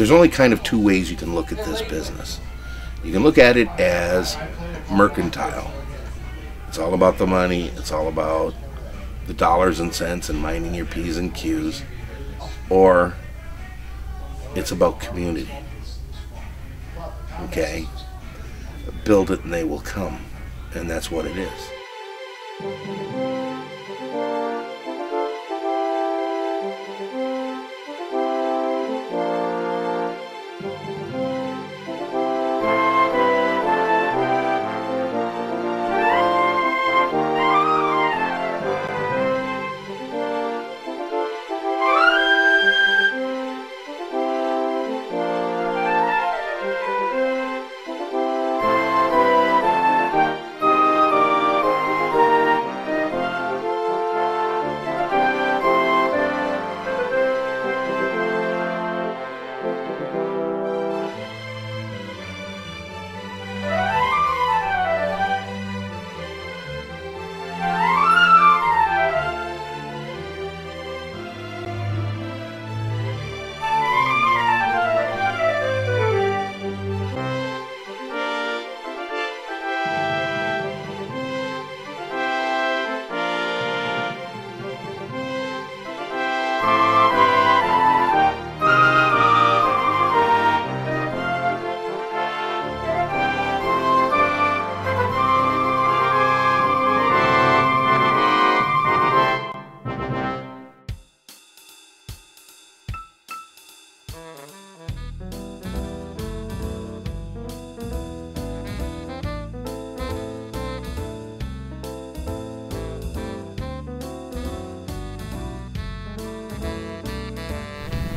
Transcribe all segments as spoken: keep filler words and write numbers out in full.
there's only kind of two ways you can look at this business. You can look at it as mercantile. It's all about the money. It's all about the dollars and cents and minding your P's and Q's. Or it's about community. Okay? Build it and they will come. And that's what it is.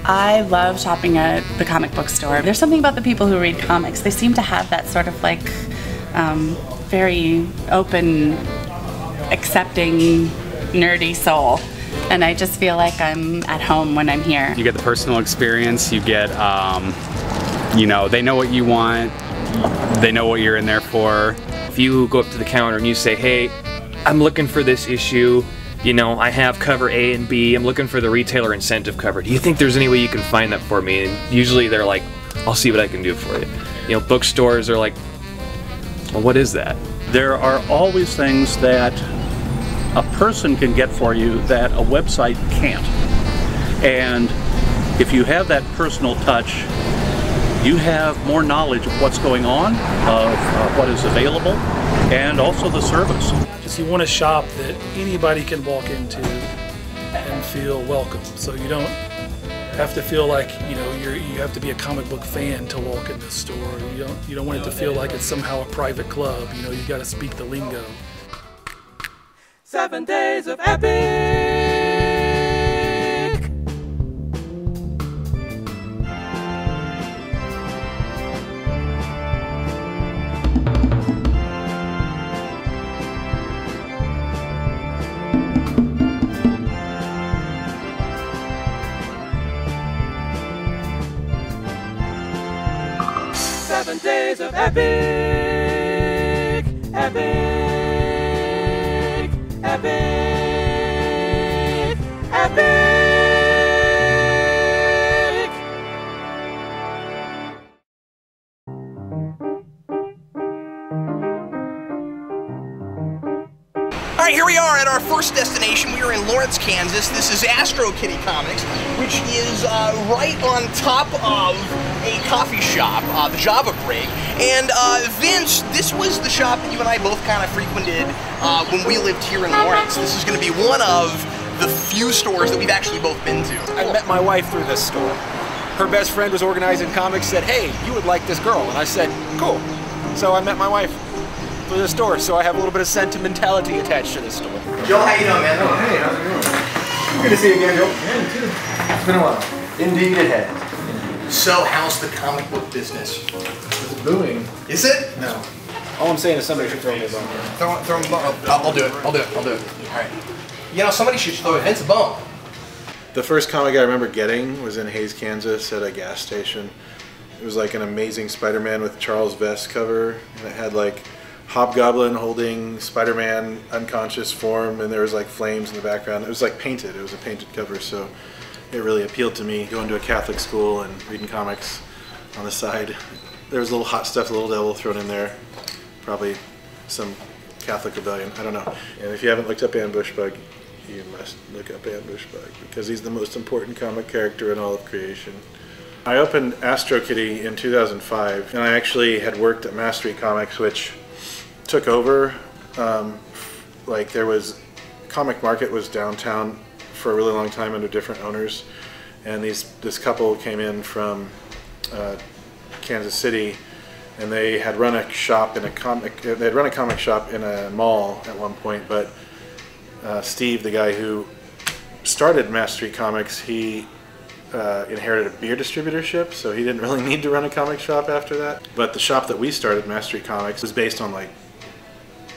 I love shopping at the comic book store. There's something about the people who read comics. They seem to have that sort of like um, very open, accepting, nerdy soul. And I just feel like I'm at home when I'm here. You get the personal experience. You get, um, you know, they know what you want. They know what you're in there for. If you go up to the counter and you say, hey, I'm looking for this issue. You know, I have cover A and B, I'm looking for the retailer incentive cover. Do you think there's any way you can find that for me? And usually they're like, I'll see what I can do for you. You know, bookstores are like, well, what is that? There are always things that a person can get for you that a website can't. And if you have that personal touch, you have more knowledge of what's going on, of uh, what is available, and also the service. Just you want a shop that anybody can walk into and feel welcome. So you don't have to feel like, you know, you're, you have to be a comic book fan to walk in this store. You don't, you don't want it to feel like it's somehow a private club. You know, you got to speak the lingo. Seven days of epic! Days of epic, epic, epic, epic. All right, here we are at our first destination. We are in Lawrence, Kansas. This is Astro Kitty Comics, which is uh, right on top of a coffee shop, uh, the Java Break, and uh, Vince, this was the shop that you and I both kind of frequented uh, when we lived here in Lawrence. This is going to be one of the few stores that we've actually both been to. I met my wife through this store. Her best friend was organizing comics, said, hey, you would like this girl, and I said, cool. So I met my wife through this store, so I have a little bit of sentimentality attached to this store. Joel, how you doing, man? Oh, hey, how's it going? Good to see you again, Joel. Yeah, you too. It's been a while. Indeed it has. So, how's the comic book business? It's booming. Is it? No. All I'm saying is somebody should throw me a bone. Throw, throw me a bone. I'll, I'll do it. I'll do it. I'll do it. All right. You know, somebody should throw Vince a bone. The first comic I remember getting was in Hayes, Kansas at a gas station. It was like an Amazing Spider-Man with Charles Vest cover. And it had like Hobgoblin holding Spider-Man unconscious form, and there was like flames in the background. It was like painted. It was a painted cover, so it really appealed to me, going to a Catholic school and reading comics on the side. There was a little hot stuff, a little devil thrown in there, probably some Catholic rebellion, I don't know. And if you haven't looked up Ambush Bug, you must look up Ambush Bug, because he's the most important comic character in all of creation. I opened Astro Kitty in two thousand five, and I actually had worked at Mastery Comics, which took over. Um, like there was, Comic Market was downtown for a really long time under different owners, and these this couple came in from uh, Kansas City, and they had run a shop in a comic they had run a comic shop in a mall at one point. But uh, Steve, the guy who started Mass Street Comics, he uh, inherited a beer distributorship, so he didn't really need to run a comic shop after that. But the shop that we started, Mass Street Comics, was based on like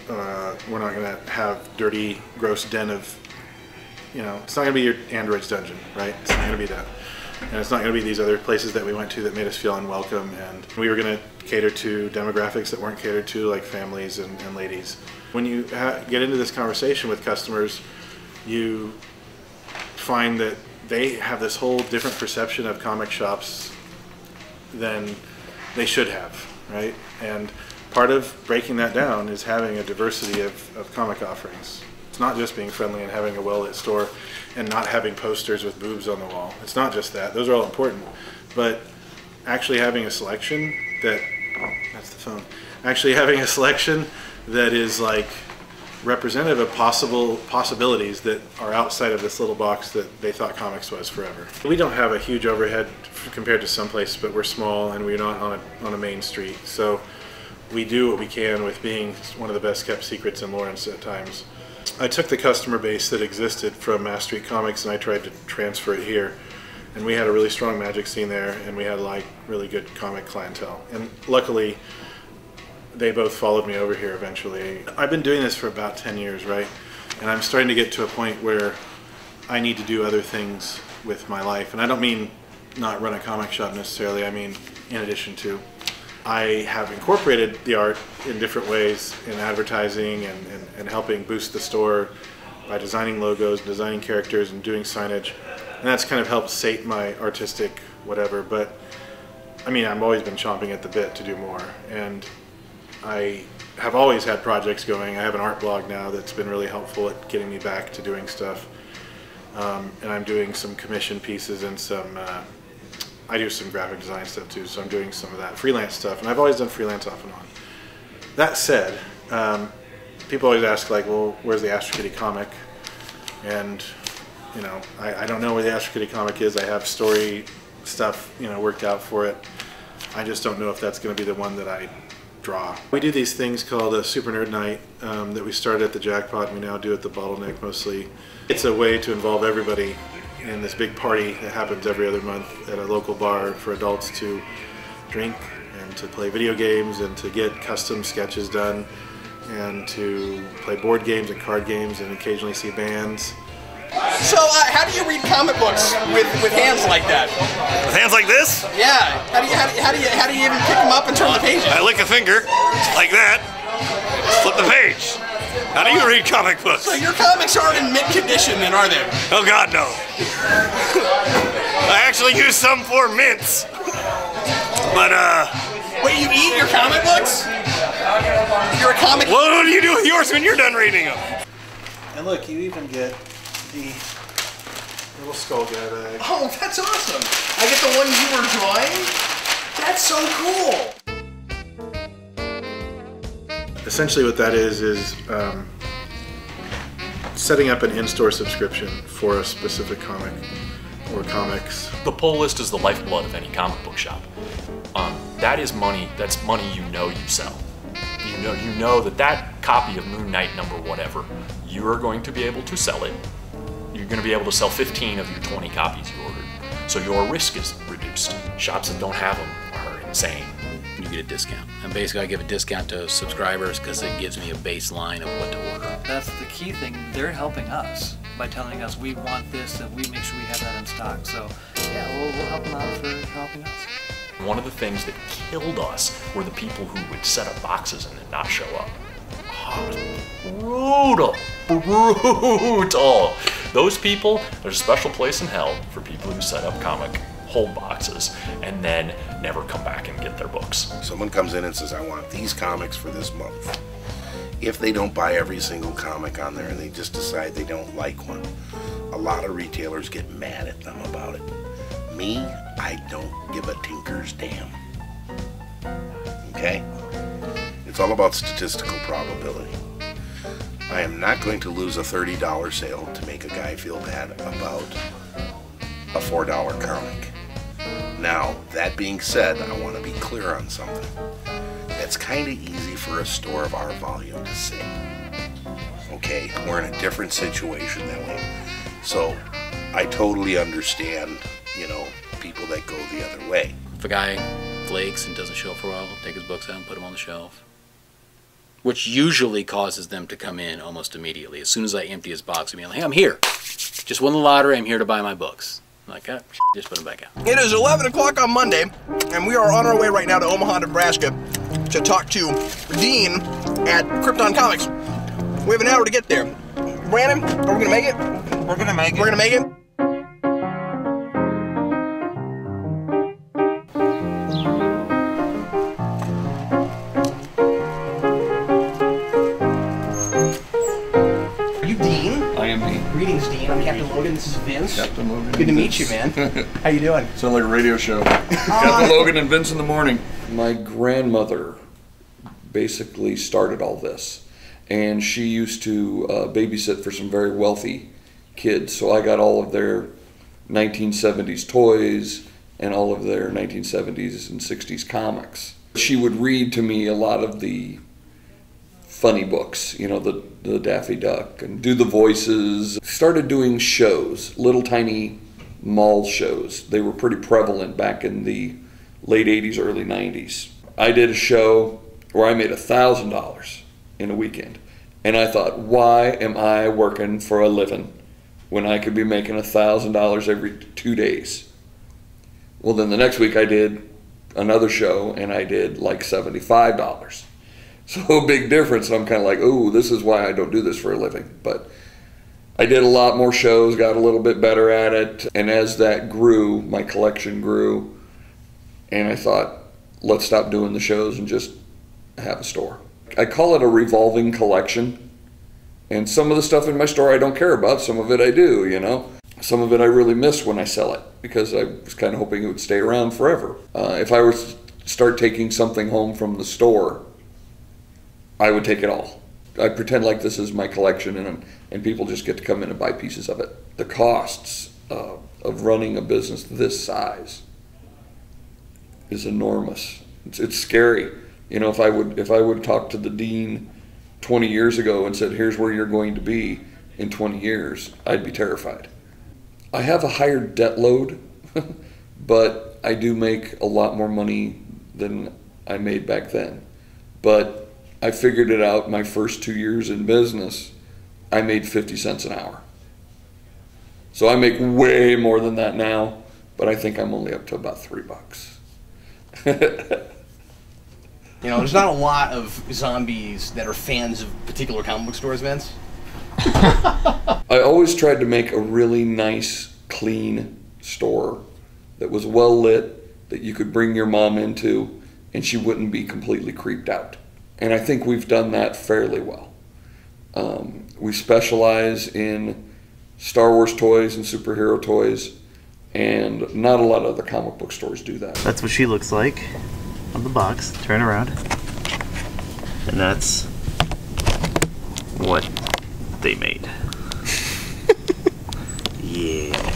uh, we're not gonna have dirty, gross den of, you know, it's not gonna be your Android's Dungeon, right? It's not gonna be that. And it's not going to be these other places that we went to that made us feel unwelcome, and we were going to cater to demographics that weren't catered to, like families and, and ladies. When you ha get into this conversation with customers, you find that they have this whole different perception of comic shops than they should have, right? And part of breaking that down is having a diversity of, of comic offerings. It's not just being friendly and having a well-lit store and not having posters with boobs on the wall. It's not just that. Those are all important. But actually having a selection that, oh, that's the phone, actually having a selection that is like representative of possible possibilities that are outside of this little box that they thought comics was forever. We don't have a huge overhead compared to someplace, but we're small and we're not on a, on a main street. So we do what we can with being one of the best kept secrets in Lawrence at times. I took the customer base that existed from Mass Street Comics and I tried to transfer it here. And we had a really strong magic scene there, and we had like really good comic clientele. And luckily, they both followed me over here eventually. I've been doing this for about ten years, right? And I'm starting to get to a point where I need to do other things with my life. And I don't mean not run a comic shop necessarily, I mean in addition to. I have incorporated the art in different ways in advertising and, and, and helping boost the store by designing logos, designing characters, and doing signage. And that's kind of helped sate my artistic whatever, but I mean, I've always been chomping at the bit to do more. And I have always had projects going. I have an art blog now that's been really helpful at getting me back to doing stuff. Um, and I'm doing some commission pieces and some uh, I do some graphic design stuff too, so I'm doing some of that freelance stuff, and I've always done freelance off and on. That said, um, people always ask, like, well, where's the Astro Kitty comic? And, you know, I, I don't know where the Astro Kitty comic is. I have story stuff, you know, worked out for it. I just don't know if that's going to be the one that I draw. We do these things called a Super Nerd Night um, that we started at the Jackpot and we now do at the Bottleneck mostly. It's a way to involve everybody in this big party that happens every other month at a local bar for adults to drink and to play video games and to get custom sketches done and to play board games and card games and occasionally see bands. So uh, how do you read comic books with, with hands like that? With hands like this? Yeah. How do you how do you, how do you, how do you even pick them up and turn uh, the pages? I lick a finger like that. Flip the page. How do you read comic books? So your comics aren't in mint condition then, are they? Oh God, no. I actually use some for mints. But, uh... Wait, you eat your comic books? You're a comic... Well, what do you do with yours when you're done reading them? And look, you even get the little skull guy bag. Oh, that's awesome! I get the one you were drawing? That's so cool! Essentially what that is, is um, setting up an in-store subscription for a specific comic or comics. The pull list is the lifeblood of any comic book shop. Um, that is money, that's money you know you sell. You know, you know that that copy of Moon Knight number whatever, you are going to be able to sell it. You're going to be able to sell fifteen of your twenty copies you ordered. So your risk is reduced. Shops that don't have them are insane. You get a discount. And basically I give a discount to subscribers because it gives me a baseline of what to order. That's the key thing. They're helping us by telling us we want this and we make sure we have that in stock. So yeah, we'll, we'll help them out for helping us. One of the things that killed us were the people who would set up boxes and then not show up. Oh, it was brutal. Brutal. those people, there's a special place in hell for people who set up comic hold boxes and then never come back and get their books. Someone comes in and says, I want these comics for this month. If they don't buy every single comic on there and they just decide they don't like one, a lot of retailers get mad at them about it. Me, I don't give a tinker's damn. Okay? It's all about statistical probability. I am not going to lose a thirty dollar sale to make a guy feel bad about a four dollar comic. Now, that being said, I want to be clear on something. It's kind of easy for a store of our volume to say. Okay, we're in a different situation that way. So, I totally understand, you know, people that go the other way. If a guy flakes and doesn't show up for a while, take his books out and put them on the shelf. Which usually causes them to come in almost immediately. As soon as I empty his box, I'm like, hey, I'm here. Just won the lottery, I'm here to buy my books. I'm like, ah, just put them back out. It is eleven o'clock on Monday, and we are on our way right now to Omaha, Nebraska, to talk to Dean at Krypton Comics. We have an hour to get there. Brandon, are we gonna make it? We're gonna make it. We're gonna make it. Are you Dean? I am Dean. Greetings, Dean. I'm Captain Logan. This is Vince. Captain Logan. Good to meet you, man. How you doing? Sound like a radio show. Captain Logan and Vince in the morning. My grandmother basically started all this, and she used to uh, babysit for some very wealthy kids, so I got all of their nineteen seventies toys and all of their nineteen seventies and sixties comics. She would read to me a lot of the funny books, you know, the, the Daffy Duck, and do the voices. Started doing shows, little tiny mall shows. They were pretty prevalent back in the late eighties, early nineties. I did a show where I made a thousand dollars in a weekend. And I thought, why am I working for a living when I could be making a thousand dollars every two days? Well, then the next week I did another show and I did like seventy-five dollars. So big difference. And I'm kind of like, oh, this is why I don't do this for a living. But I did a lot more shows, got a little bit better at it. And as that grew, my collection grew. And I thought, let's stop doing the shows and just have a store. I call it a revolving collection. And some of the stuff in my store I don't care about, some of it I do, you know. Some of it I really miss when I sell it because I was kind of hoping it would stay around forever. Uh, if I were to start taking something home from the store, I would take it all. I pretend like this is my collection and, and people just get to come in and buy pieces of it. The costs uh, of running a business this size is enormous. It's, it's scary. You know, if I would if I would talk to the dean twenty years ago and said, here's where you're going to be in twenty years, I'd be terrified. I have a higher debt load, but I do make a lot more money than I made back then. But I figured it out my first two years in business, I made fifty cents an hour. So I make way more than that now, but I think I'm only up to about three bucks. You know, there's not a lot of zombies that are fans of particular comic book stores, Vince. I always tried to make a really nice, clean store that was well lit, that you could bring your mom into, and she wouldn't be completely creeped out. And I think we've done that fairly well. Um, we specialize in Star Wars toys and superhero toys. And not a lot of other comic book stores do that. That's what she looks like on the box. Turn around. And that's what they made. Yeah.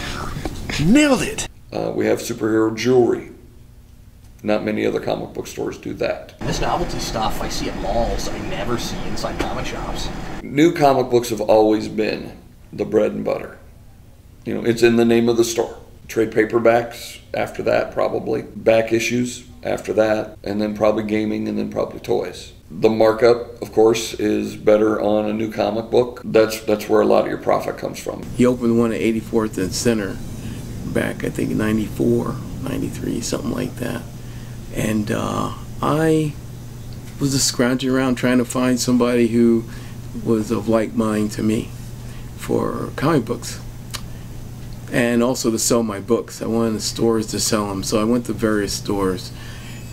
Nailed it! Uh, we have superhero jewelry. Not many other comic book stores do that. This novelty stuff I see at malls, I never see inside comic shops. New comic books have always been the bread and butter. You know, it's in the name of the store. Trade paperbacks after that, probably back issues after that, and then probably gaming, and then probably toys. The markup, of course, is better on a new comic book. That's that's where a lot of your profit comes from. He opened one at eighty-fourth and Center back, I think, ninety-four, ninety-three, something like that. And uh, I was just scrounging around trying to find somebody who was of like mind to me for comic books. and also to sell my books. I wanted the stores to sell them, so I went to various stores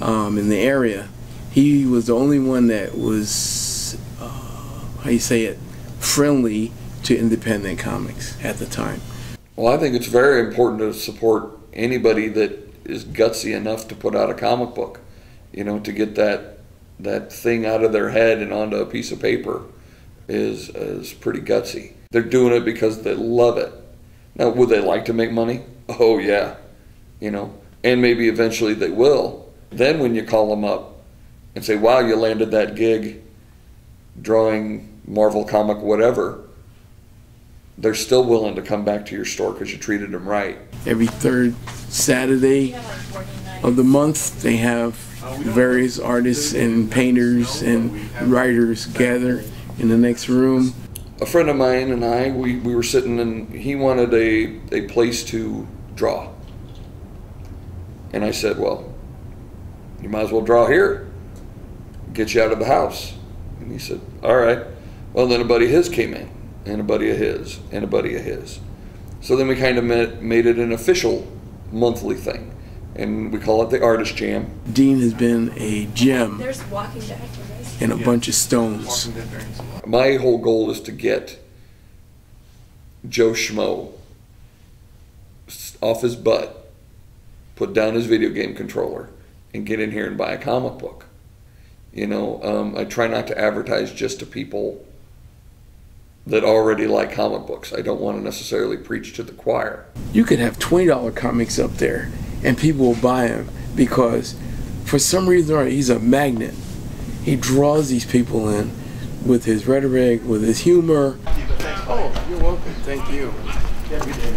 um, in the area. He was the only one that was, uh, how you say it, friendly to independent comics at the time. Well, I think it's very important to support anybody that is gutsy enough to put out a comic book, you know, to get that that thing out of their head and onto a piece of paper is is pretty gutsy. They're doing it because they love it. Now, would they like to make money? Oh yeah, you know, and maybe eventually they will. Then when you call them up and say, wow, you landed that gig drawing Marvel comic whatever, they're still willing to come back to your store because you treated them right. Every third Saturday of the month, they have various artists and painters and writers gather in the next room. A friend of mine and I, we, we were sitting and he wanted a, a place to draw. And I said, well, you might as well draw here. Get you out of the house. And he said, all right. Well, then a buddy of his came in, and a buddy of his, and a buddy of his. So then we kind of met, made it an official monthly thing, and we call it the Artist Jam. Dean has been a gem There's walking back and a yeah. bunch of stones. My whole goal is to get Joe Schmo off his butt, put down his video game controller, and get in here and buy a comic book. You know, um, I try not to advertise just to people that already like comic books. I don't want to necessarily preach to the choir. You could have twenty dollar comics up there and people will buy them because for some reason or he's a magnet. He draws these people in with his rhetoric, with his humor. Oh, you're welcome. Thank you.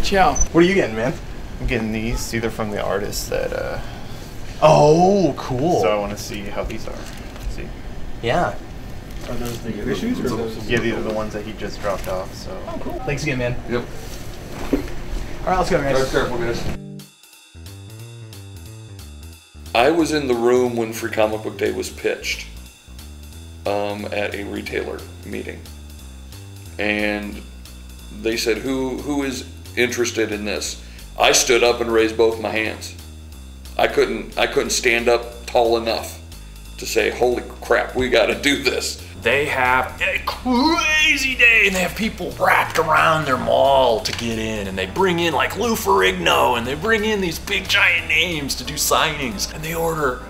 Ciao. What are you getting, man? I'm getting these either from the artists that... Uh, oh, cool. So I want to see how these are. See. Yeah. Are those the issues? Or those yeah, these are the ones that he just dropped off. So. Oh, cool. Thanks again, man. Yep. All right, let's go, guys. Right, careful, guys. I was in the room when Free Comic Book Day was pitched um, at a retailer meeting, and they said, "Who who is interested in this?" I stood up and raised both my hands. I couldn't I couldn't stand up tall enough to say, holy crap, we gotta do this. They have a crazy day and they have people wrapped around their mall to get in, and they bring in like Lou Ferrigno and they bring in these big giant names to do signings, and they order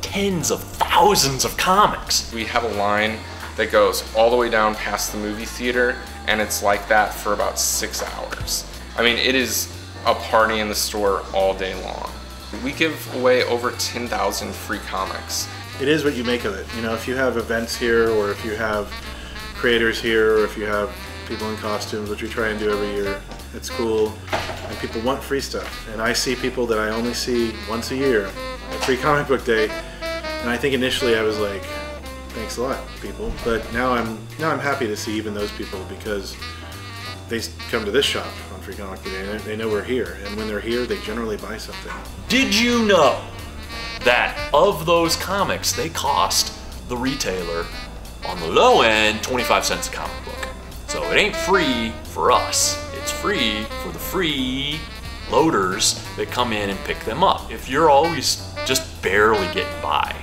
tens of thousands of comics. We have a line that goes all the way down past the movie theater, and it's like that for about six hours. I mean, it is a party in the store all day long. We give away over ten thousand free comics. It is what you make of it. You know, if you have events here, or if you have creators here, or if you have people in costumes, which we try and do every year, it's cool. And people want free stuff. And I see people that I only see once a year at Free Comic Book Day. And I think initially I was like, thanks a lot, people. But now I'm now I'm happy to see even those people, because they come to this shop on Free Comic Book Day and they know we're here. And when they're here, they generally buy something. Did you know that of those comics, they cost the retailer, on the low end, twenty-five cents a comic book? So it ain't free for us. It's free for the free loaders that come in and pick them up. If you're always just barely getting by,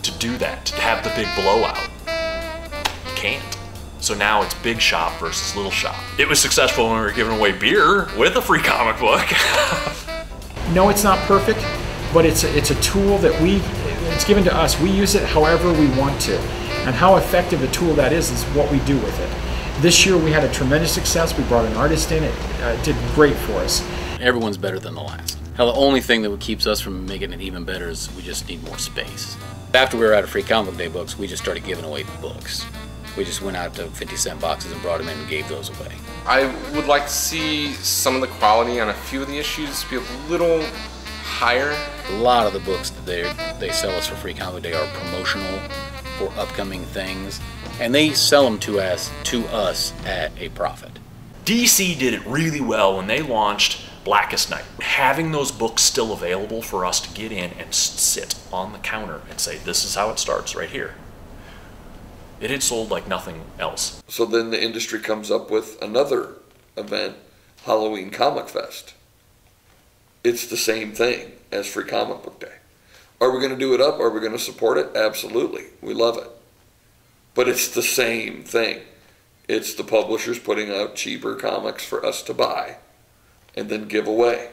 to do that, to have the big blowout, you can't. So now it's big shop versus little shop. It was successful when we were giving away beer with a free comic book. No, it's not perfect, but it's a, it's a tool that we, it's given to us. We use it however we want to. And how effective a tool that is, is what we do with it. This year we had a tremendous success. We brought an artist in. It uh, did great for us. Everyone's better than the last. Hell, the only thing that keeps us from making it even better is we just need more space. After we were out of Free Comic Book Day books, we just started giving away books. We just went out to fifty cent boxes and brought them in and gave those away. I would like to see some of the quality on a few of the issues be a little higher. A lot of the books that they they sell us for Free Comic Day are promotional for upcoming things, and they sell them to us to us at a profit. D C did it really well when they launched Blackest Night. Having those books still available for us to get in and sit on the counter and say, this is how it starts right here. It had sold like nothing else. So then the industry comes up with another event Halloween Comic Fest. It's the same thing as Free Comic Book Day. Are we going to do it up? Are we going to support it? Absolutely. We love it. But it's the same thing. It's the publishers putting out cheaper comics for us to buy and then give away.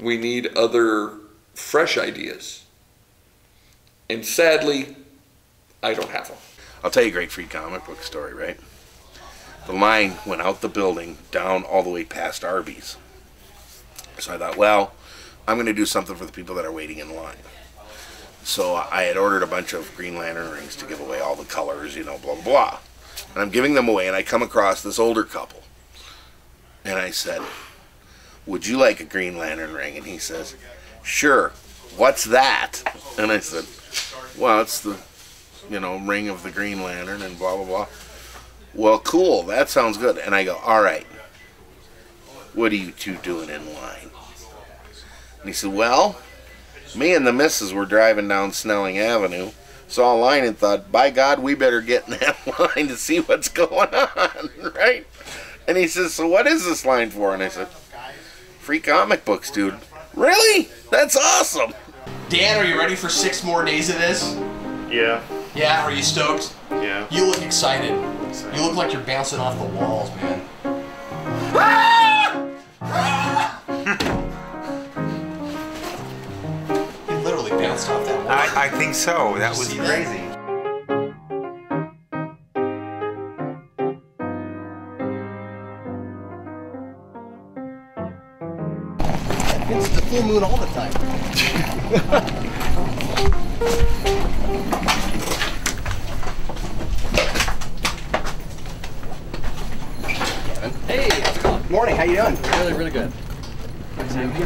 We need other fresh ideas. And sadly, I don't have them. I'll tell you a great free comic book story, right? The line went out the building, down all the way past Arby's. So I thought, well, I'm going to do something for the people that are waiting in line. So I had ordered a bunch of Green Lantern rings to give away, all the colors, you know, blah, blah, blah. And I'm giving them away, and I come across this older couple. And I said, would you like a Green Lantern ring? And he says, sure, what's that? And I said, well, it's the, you know, ring of the Green Lantern and blah, blah, blah. Well, cool, that sounds good. And I go, all right, what are you two doing in line? And he said, well, me and the missus were driving down Snelling Avenue, saw a line and thought, by God, we better get in that line to see what's going on, right? And he says, so what is this line for? And I said, free comic books, dude. Really? That's awesome. Dan, are you ready for six more days of this? Yeah. Yeah, are you stoked? Yeah. You look excited. You look like you're bouncing off the walls, man. Ah! Ah! He literally bounced off that wall. I, I think so. That was crazy. That? It's the full moon all the time. Hey, how's it going? Morning, how you doing? Really, really good. Nice to meet you.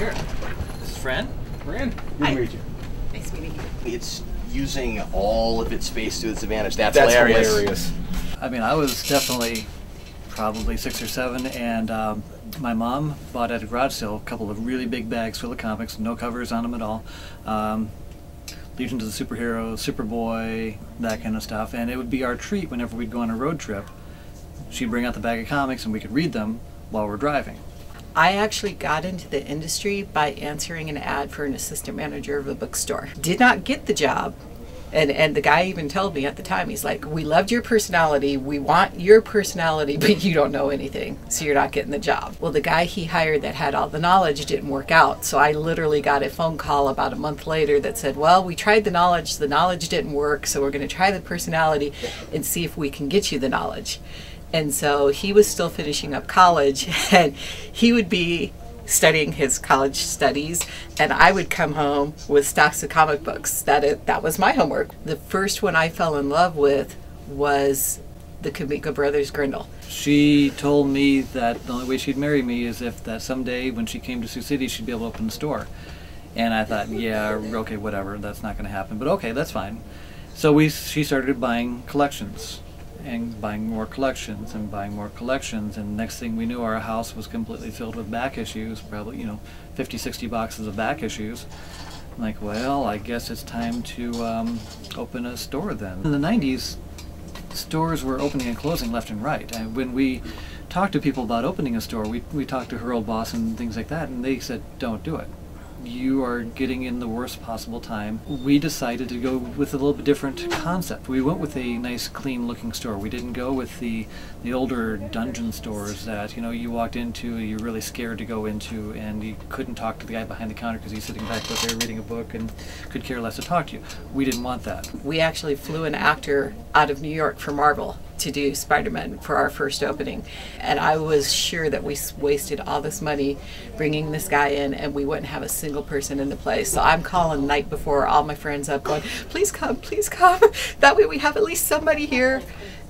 This is Fran. Fran. Good to meet you. Nice meeting you. It's using all of its space to its advantage. That's, That's hilarious. hilarious. I mean, I was definitely probably six or seven, and um, my mom bought at a garage sale a couple of really big bags full of comics, no covers on them at all. Um, Legion of the Superheroes, Superboy, that kind of stuff. And it would be our treat whenever we'd go on a road trip. She'd bring out the bag of comics and we could read them while we're driving. I actually got into the industry by answering an ad for an assistant manager of a bookstore. Did not get the job. And, and the guy even told me at the time, he's like, we loved your personality, we want your personality, but you don't know anything, so you're not getting the job. Well, the guy he hired that had all the knowledge didn't work out, so I literally got a phone call about a month later that said, well, we tried the knowledge, the knowledge didn't work, so we're going to try the personality and see if we can get you the knowledge. And so he was still finishing up college, and he would be studying his college studies, and I would come home with stacks of comic books. That it, that was my homework. The first one I fell in love with was the Kamika Brothers Grindle. She told me that the only way she'd marry me is if that someday when she came to Sioux City she'd be able to open a store. And I thought, yeah, okay, whatever, that's not going to happen, but okay, that's fine. So we she started buying collections. and buying more collections and buying more collections, and next thing we knew our house was completely filled with back issues, probably, you know, fifty, sixty boxes of back issues. I'm like, well, I guess it's time to um, open a store then. In the nineties, stores were opening and closing left and right, and when we talked to people about opening a store, we, we talked to her old boss and things like that, and they said, don't do it. You are getting in the worst possible time. We decided to go with a little bit different concept. We went with a nice, clean-looking store. We didn't go with the the older dungeon stores that, you know, you walked into, you're really scared to go into, and you couldn't talk to the guy behind the counter because he's sitting back there reading a book and could care less to talk to you. We didn't want that. We actually flew an actor out of New York for Marvel to do Spider-Man for our first opening, and I was sure that we wasted all this money bringing this guy in and we wouldn't have a single person in the place. So I'm calling the night before all my friends up going, please come, please come, that way we have at least somebody here.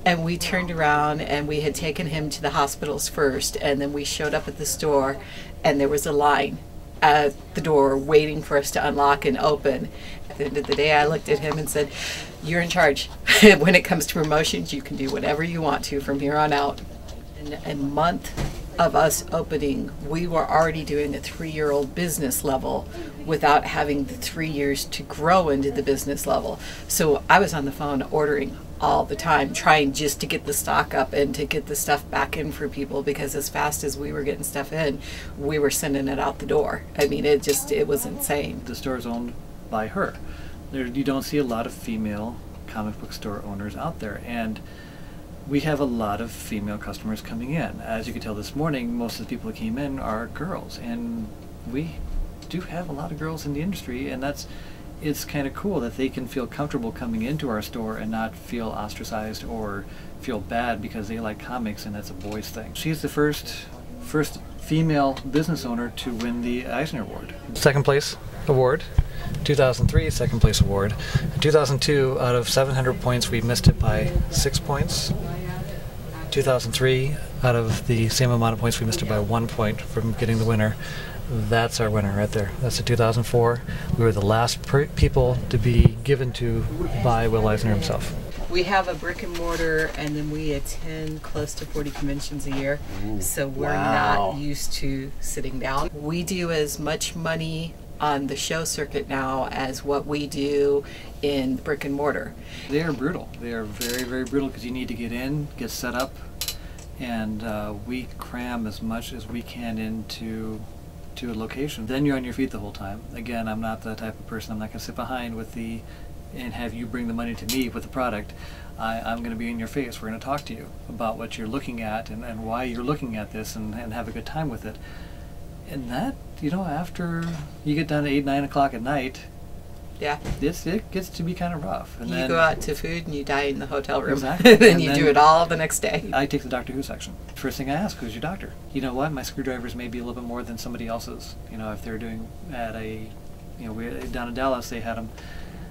And we turned around and we had taken him to the hospitals first, and then we showed up at the store and there was a line at the door waiting for us to unlock and open. At the end of the day, I looked at him and said, you're in charge. When it comes to promotions, you can do whatever you want to from here on out. In a month of us opening, we were already doing the three-year-old business level without having the three years to grow into the business level. So I was on the phone ordering all the time, trying just to get the stock up and to get the stuff back in for people, because as fast as we were getting stuff in, we were sending it out the door. I mean, it just, it was insane. The store is owned by her. There, you don't see a lot of female comic book store owners out there, and we have a lot of female customers coming in. As you can tell this morning, most of the people that came in are girls, and we do have a lot of girls in the industry, and that's, it's kind of cool that they can feel comfortable coming into our store and not feel ostracized or feel bad because they like comics and that's a boys thing. She's the first first female business owner to win the Eisner Award. Second place award, two thousand three second place award. In two thousand two, out of seven hundred points, we missed it by six points. two thousand three, out of the same amount of points, we missed it by one point from getting the winner. That's our winner right there. That's the two thousand four. We were the last per people to be given to by Will Eisner himself. We have a brick and mortar, and then we attend close to forty conventions a year. Ooh, so we're wow. not used to sitting down. We do as much money on the show circuit now as what we do in brick and mortar. They are brutal. They are very, very brutal because you need to get in, get set up, and uh, we cram as much as we can into to a location. Then you're on your feet the whole time. Again, I'm not that type of person. I'm not going to sit behind with the and have you bring the money to me with the product. I, I'm going to be in your face. We're going to talk to you about what you're looking at and, and why you're looking at this, and, and have a good time with it. And that, you know, after you get down to eight, nine o'clock at night, yeah, it's, it gets to be kind of rough. And you then, go out to food and you die in the hotel room. Exactly. and, and you do it all the next day. I take the Doctor Who section. First thing I ask, who's your doctor? You know what? My screwdrivers may be a little bit more than somebody else's. You know, if they're doing at a, you know, we, down in Dallas, they had them.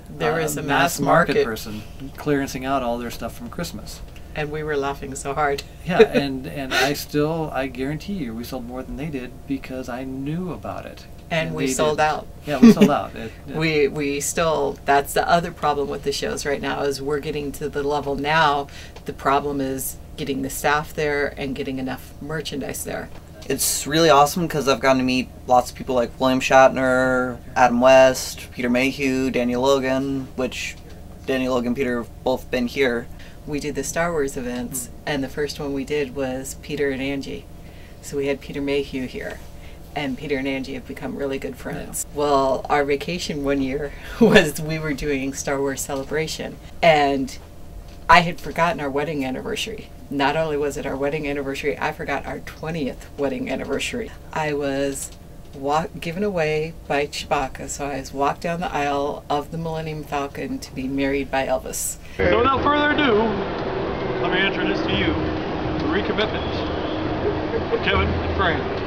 There uh, was a mass, mass market, market person clearancing out all their stuff from Christmas. And we were laughing so hard. yeah, and, and I still, I guarantee you, we sold more than they did because I knew about it. And, and we sold did. out. Yeah, we sold out. It, it we we still, that's the other problem with the shows right now, is we're getting to the level now. The problem is getting the staff there and getting enough merchandise there. It's really awesome because I've gotten to meet lots of people like William Shatner, Adam West, Peter Mayhew, Daniel Logan, which Daniel Logan and Peter have both been here. We did the Star Wars events, and the first one we did was Peter and Angie. So we had Peter Mayhew here. And Peter and Angie have become really good friends. Yeah. Well, our vacation one year was we were doing Star Wars Celebration, and I had forgotten our wedding anniversary. Not only was it our wedding anniversary, I forgot our twentieth wedding anniversary. I was walk, given away by Chewbacca, so I was walked down the aisle of the Millennium Falcon to be married by Elvis. So without further ado, let me introduce to you the recommitment of Kevin and Fran.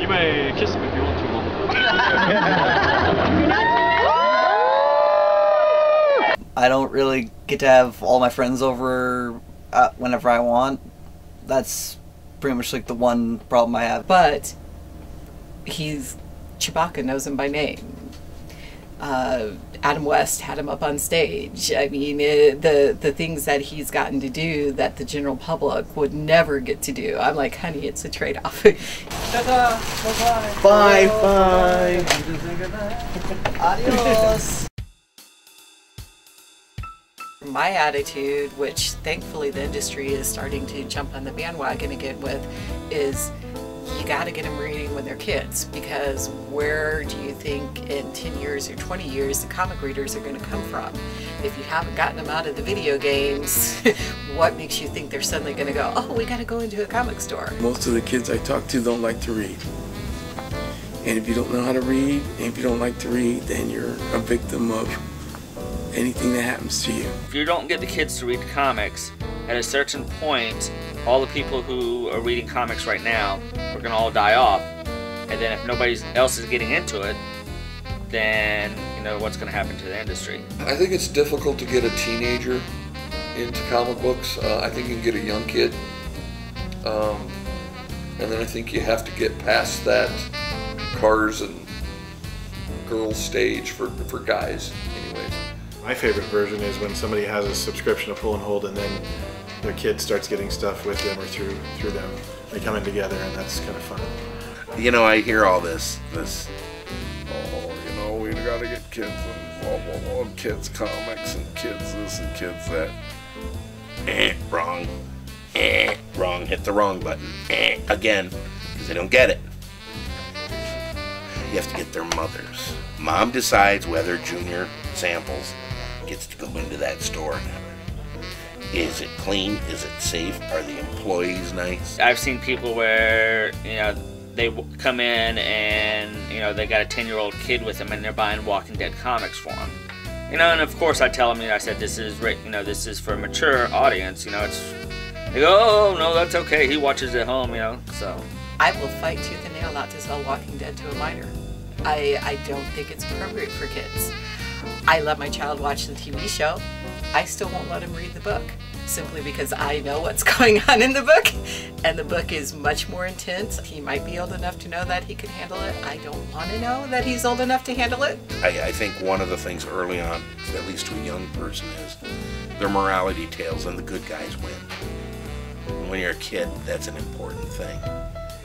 You may kiss him if you want to. I don't really get to have all my friends over uh, whenever I want. That's pretty much like the one problem I have. But he's Chewbacca knows him by name. Uh, Adam West had him up on stage. I mean, it, the the things that he's gotten to do that the general public would never get to do. I'm like, honey, it's a trade-off. Bye, bye. Adios. My attitude, which thankfully the industry is starting to jump on the bandwagon again with, is you got to get them reading when they're kids, because where do you think in ten years or twenty years the comic readers are going to come from? If you haven't gotten them out of the video games, what makes you think they're suddenly going to go, oh, we got to go into a comic store? Most of the kids I talk to don't like to read. And if you don't know how to read, and if you don't like to read, then you're a victim of anything that happens to you. If you don't get the kids to read comics, at a certain point, all the people who are reading comics right now are going to all die off, and then if nobody else is getting into it, then you know what's going to happen to the industry. I think it's difficult to get a teenager into comic books. Uh, I think you can get a young kid, um, and then I think you have to get past that cars and girls stage for, for guys anyways. My favorite version is when somebody has a subscription to Pull and Hold, and then their kid starts getting stuff with them or through through them. They come in together, and that's kind of fun. You know, I hear all this, this, oh, you know, we you gotta get kids involved, kids comics and kids this and kids that. Eh, wrong. Eh, wrong. Hit the wrong button. Eh, again. Because they don't get it. You have to get their mothers. Mom decides whether Junior Samples gets to go into that store. Is it clean? Is it safe? Are the employees nice? I've seen people where, you know, they come in and, you know, they got a ten-year-old kid with them and they're buying Walking Dead comics for them. You know, and of course I tell them, you know, I said, this is, you know, this is for a mature audience, you know, it's, they go, oh, no, that's okay, he watches at home, you know, so. I will fight tooth and nail not to sell Walking Dead to a minor. I, I don't think it's appropriate for kids. I let my child watch the T V show. I still won't let him read the book, simply because I know what's going on in the book, and the book is much more intense. He might be old enough to know that he could handle it. I don't want to know that he's old enough to handle it. I, I think one of the things early on, at least to a young person, is their morality tales and the good guys win. When you're a kid, that's an important thing.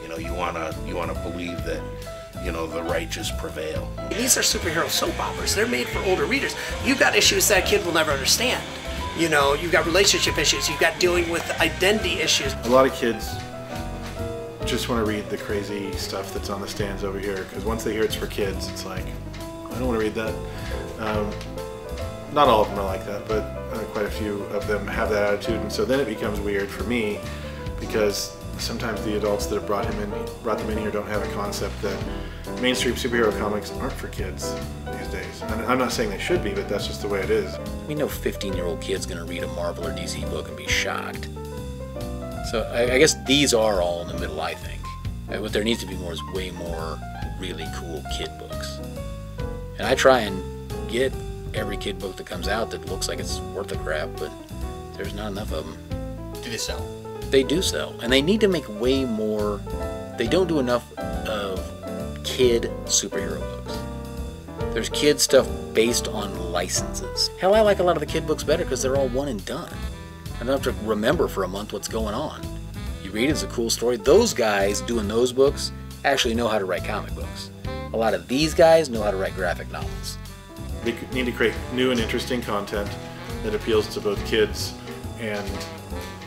You know, you wanna you wanna believe that, you know, the righteous prevail. These are superhero soap operas. They're made for older readers. You've got issues that a kid will never understand. You know, you've got relationship issues. You've got dealing with identity issues. A lot of kids just want to read the crazy stuff that's on the stands over here, because once they hear it's for kids, it's like, I don't want to read that. Um, not all of them are like that, but uh, quite a few of them have that attitude, and so then it becomes weird for me, because sometimes the adults that have brought him in, brought them in here don't have a concept that mainstream superhero comics aren't for kids these days. And I'm not saying they should be, but that's just the way it is. We know fifteen-year-old kid's going to read a Marvel or D C book and be shocked. So I, I guess these are all in the middle, I think. What there needs to be more is way more really cool kid books. And I try and get every kid book that comes out that looks like it's worth a crap, but there's not enough of them. Do they sell? They do sell, and they need to make way more. They don't do enough of kid superhero books. There's kid stuff based on licenses. Hell, I like a lot of the kid books better because they're all one and done. I don't have to remember for a month what's going on. You read it, it's a cool story. Those guys doing those books actually know how to write comic books. A lot of these guys know how to write graphic novels. They need to create new and interesting content that appeals to both kids and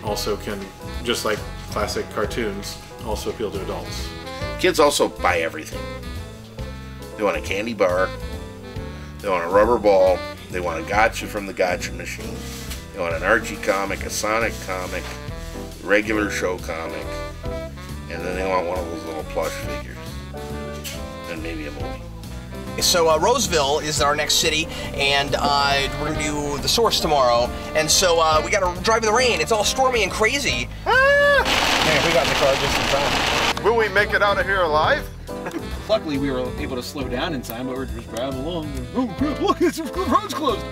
also can, just like classic cartoons, also appeal to adults. Kids also buy everything. They want a candy bar, they want a rubber ball, they want a gotcha from the gotcha machine, they want an Archie comic, a Sonic comic, regular show comic, and then they want one of those little plush figures, and maybe a movie. So uh, Roseville is our next city, and uh, we're going to do The Source tomorrow, and so uh, we got to drive in the rain. It's all stormy and crazy. Ah! Man, we got in the car just in time. Will we make it out of here alive? Luckily, we were able to slow down in time, but we're just driving along. And, oh, crap, look, it's, the road's closed.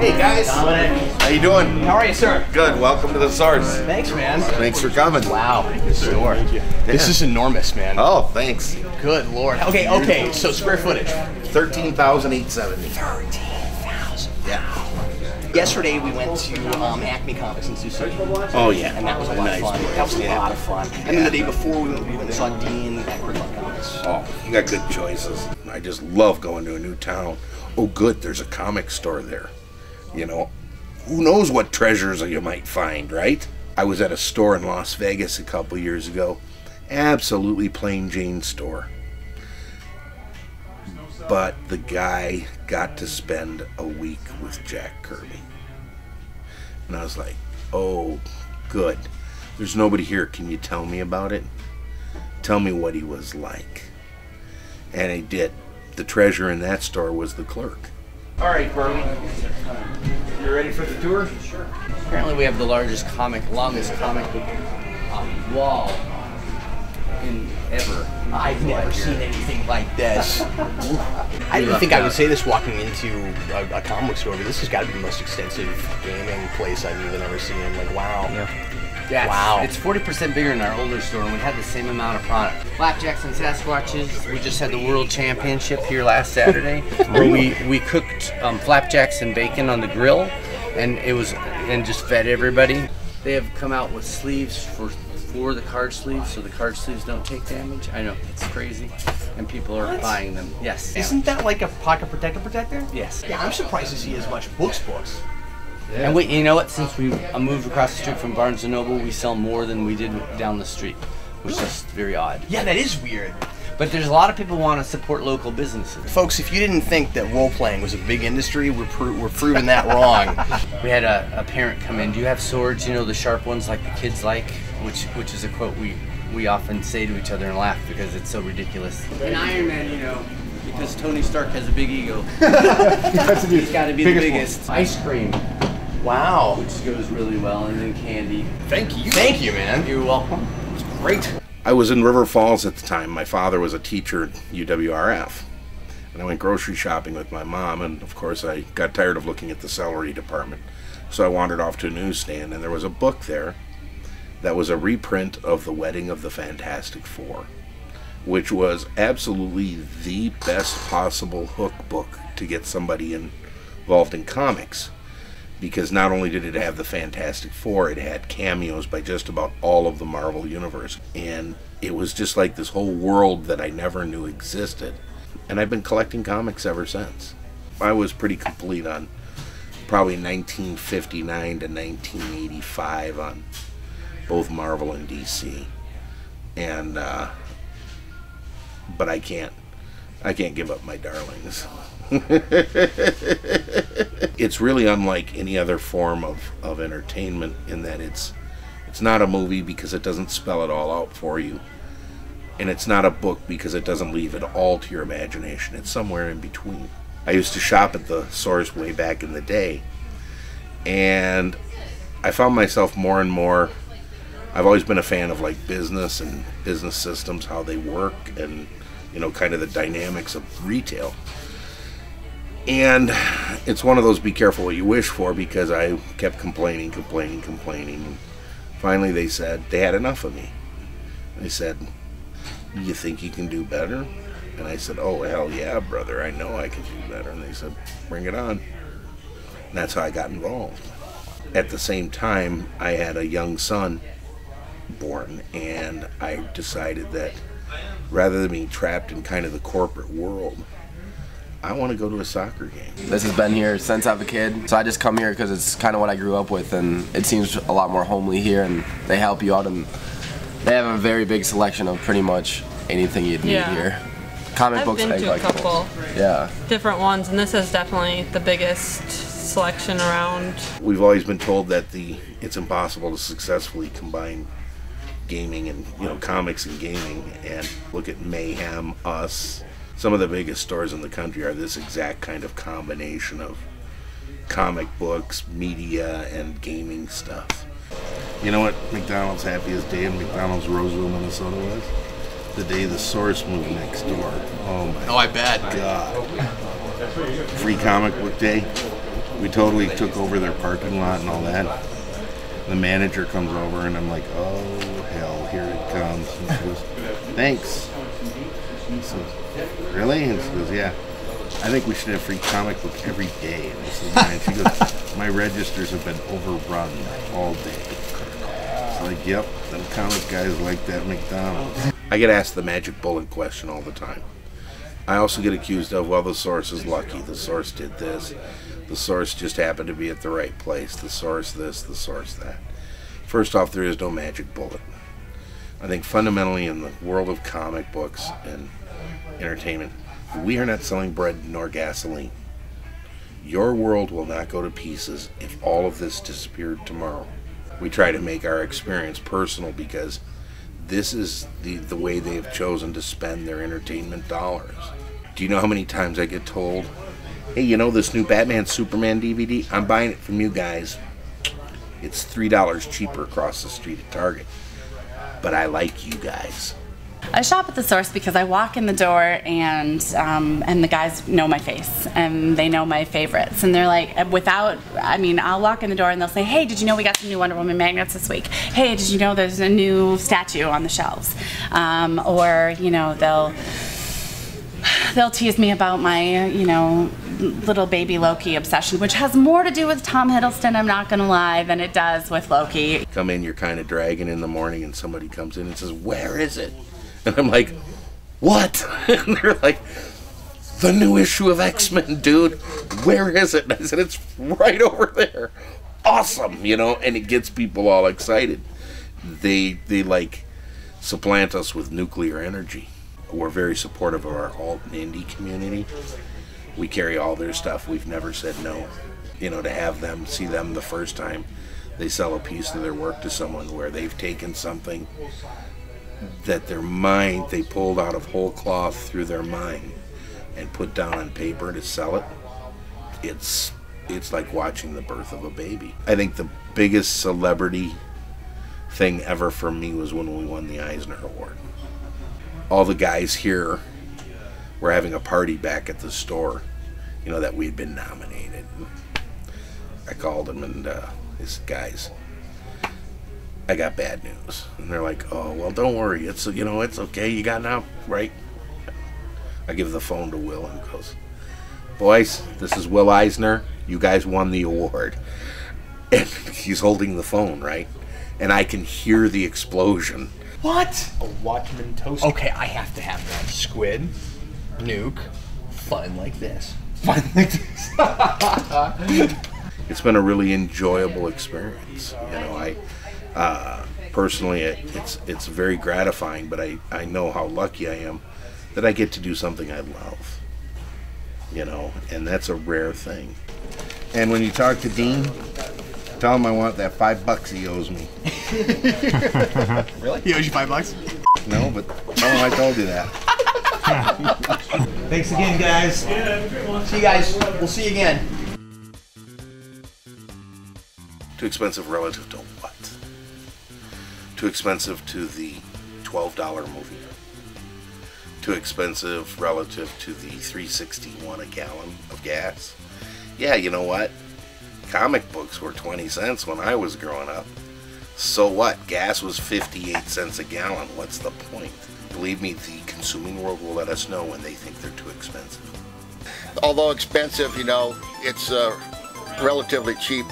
Hey, guys. Dominic. How you doing? How are you, sir? Good. Welcome to The Source. Thanks, man. Thanks for coming. Wow. Good store. Yeah. This is enormous, man. Oh, thanks. Good Lord. Okay, okay. So square footage. thirteen thousand eight hundred seventy. thirteen thousand. Yeah. Yesterday we went to um, Acme Comics Institute. Oh, yeah. And that was a lot nice of fun. Place. That was a yeah. lot of fun. And then the day before we went, we went and saw Dean at Krypton Comics. Oh, you got good choices. I just love going to a new town. Oh, good. There's a comic store there. You know. Who knows what treasures you might find, right? I was at a store in Las Vegas a couple years ago. Absolutely plain Jane store. But the guy got to spend a week with Jack Kirby. And I was like, oh, good. There's nobody here. Can you tell me about it? Tell me what he was like. And he did. The treasure in that store was the clerk. All right, Bernie. You ready for the tour? Sure. Apparently, we have the largest comic, longest comic book um, wall in ever. I've never seen anything like this. I didn't think I would say this walking into a, a comic store, but this has got to be the most extensive gaming place I've even ever seen. I'm like, wow. Yeah. yeah wow. It's forty percent bigger than our older store, and we had the same amount of product. Flapjacks and Sasquatches. We just had the World Championship here last Saturday. Where we we cooked um, flapjacks and bacon on the grill, and it was and just fed everybody. They have come out with sleeves for for the card sleeves, so the card sleeves don't take damage. I know, it's crazy. And people are what? buying them. Yes. Isn't damage. that like a pocket protector protector? Yes. Yeah, I'm surprised to see as much books books. Yeah. And we, you know what, since we moved across the street from Barnes and Noble, we sell more than we did down the street, which really? is very odd. Yeah, that is weird. But there's a lot of people who want to support local businesses. Folks, if you didn't think that role-playing was a big industry, we're, pro we're proving that wrong. We had a, a parent come in, do you have swords, you know, the sharp ones like the kids like? Which which is a quote we, we often say to each other and laugh because it's so ridiculous. And Iron Man, you know, because Tony Stark has a big ego. He's got to be biggest the biggest. One. Ice cream. Wow. Which goes really well, and then candy. Thank you. Thank you, man. You're welcome. It's great. I was in River Falls at the time. My father was a teacher at U W R F. And I went grocery shopping with my mom, and of course I got tired of looking at the celery department. So I wandered off to a newsstand, and there was a book there that was a reprint of The Wedding of the Fantastic Four, which was absolutely the best possible hook book to get somebody involved in comics. Because not only did it have the Fantastic Four, it had cameos by just about all of the Marvel Universe. And it was just like this whole world that I never knew existed. And I've been collecting comics ever since. I was pretty complete on probably nineteen fifty-nine to nineteen eighty-five on both Marvel and D C. And, uh, but I can't, I can't give up my darlings. It's really unlike any other form of, of entertainment in that it's it's not a movie because it doesn't spell it all out for you. And it's not a book because it doesn't leave it all to your imagination. It's somewhere in between. I used to shop at The Source way back in the day. And I found myself more and more, I've always been a fan of like business and business systems, how they work, and you know, kind of the dynamics of retail. And it's one of those be careful what you wish for, because I kept complaining, complaining, complaining. And finally they said they had enough of me. They said, you think you can do better? And I said, oh, hell yeah, brother, I know I can do better. And they said, bring it on. And that's how I got involved. At the same time, I had a young son born, and I decided that rather than being trapped in kind of the corporate world, I want to go to a soccer game. This has been here since I've a kid, so I just come here because it's kind of what I grew up with, and it seems a lot more homely here, and they help you out, and they have a very big selection of pretty much anything you'd need yeah. here. Comic I've books, I've been to a couple yeah. different ones, and this is definitely the biggest selection around. We've always been told that the it's impossible to successfully combine gaming and you know comics and gaming, and look at Mayhem, Us. Some of the biggest stores in the country are this exact kind of combination of comic books, media, and gaming stuff. You know what McDonald's happiest day in McDonald's Roseville, Minnesota was? The day The Source moved next door. Oh my oh, I bet. God. Free Comic Book Day. We totally took over their parking lot and all that. The manager comes over and I'm like, oh hell, here it comes. And she goes, thanks. He says, really? And she goes, yeah. I think we should have free comic book every day. And this is mine. She goes, my registers have been overrun all day. It's like, yep, them comic guys like that McDonald's. I get asked the magic bullet question all the time. I also get accused of, well, The Source is lucky. The Source did this. The Source just happened to be at the right place. The Source this, The Source that. First off, there is no magic bullet. I think fundamentally in the world of comic books and entertainment, we are not selling bread nor gasoline. Your world will not go to pieces if all of this disappeared tomorrow. We try to make our experience personal because this is the, the way they have chosen to spend their entertainment dollars. Do you know how many times I get told, hey, you know this new Batman Superman D V D? I'm buying it from you guys. It's three dollars cheaper across the street at Target. But I like you guys. I shop at The Source because I walk in the door and um, and the guys know my face and they know my favorites, and they're like, without, I mean, I'll walk in the door and they'll say, hey, did you know we got some new Wonder Woman magnets this week? Hey, did you know there's a new statue on the shelves? Um, or, you know, they'll, they'll tease me about my, you know, little baby Loki obsession, which has more to do with Tom Hiddleston, I'm not gonna lie, than it does with Loki. Come in, you're kind of dragging in the morning, and somebody comes in and says, "Where is it?" And I'm like, "What?" And they're like, "The new issue of X-Men, dude. Where is it?" And I said, "It's right over there." Awesome, you know, and it gets people all excited. They they like supplant us with nuclear energy. We're very supportive of our alt and indie community. We carry all their stuff. We've never said no. You know, to have them, see them the first time they sell a piece of their work to someone where they've taken something that their mind, they pulled out of whole cloth through their mind and put down on paper to sell it, it's, it's like watching the birth of a baby. I think the biggest celebrity thing ever for me was when we won the Eisner Award. All the guys here were having a party back at the store, you know, that we'd been nominated. I called them and uh, I said, "Guys, I got bad news." And they're like, "Oh, well, don't worry. It's, you know, it's okay. You got now, right?" I give the phone to Will and goes, "Boys, this is Will Eisner. You guys won the award." And he's holding the phone, right? And I can hear the explosion. What? A Watchman toaster. Okay, I have to have that. Squid, nuke, fun like this. Fun like this. It's been a really enjoyable experience. You know, I uh, personally, it, it's it's very gratifying, but I, I know how lucky I am that I get to do something I love. You know, and that's a rare thing. And when you talk to Dean, tell him I want that five bucks he owes me. Really? He owes you five bucks? No, but tell him I told you that. Thanks again, guys. See you guys. We'll see you again. Too expensive relative to what? Too expensive to the twelve dollar movie. Too expensive relative to the three sixty-one a gallon of gas. Yeah, you know what? Comic books were twenty cents when I was growing up. So what? Gas was fifty-eight cents a gallon. What's the point? Believe me, the consuming world will let us know when they think they're too expensive. Although expensive, you know, it's a relatively cheap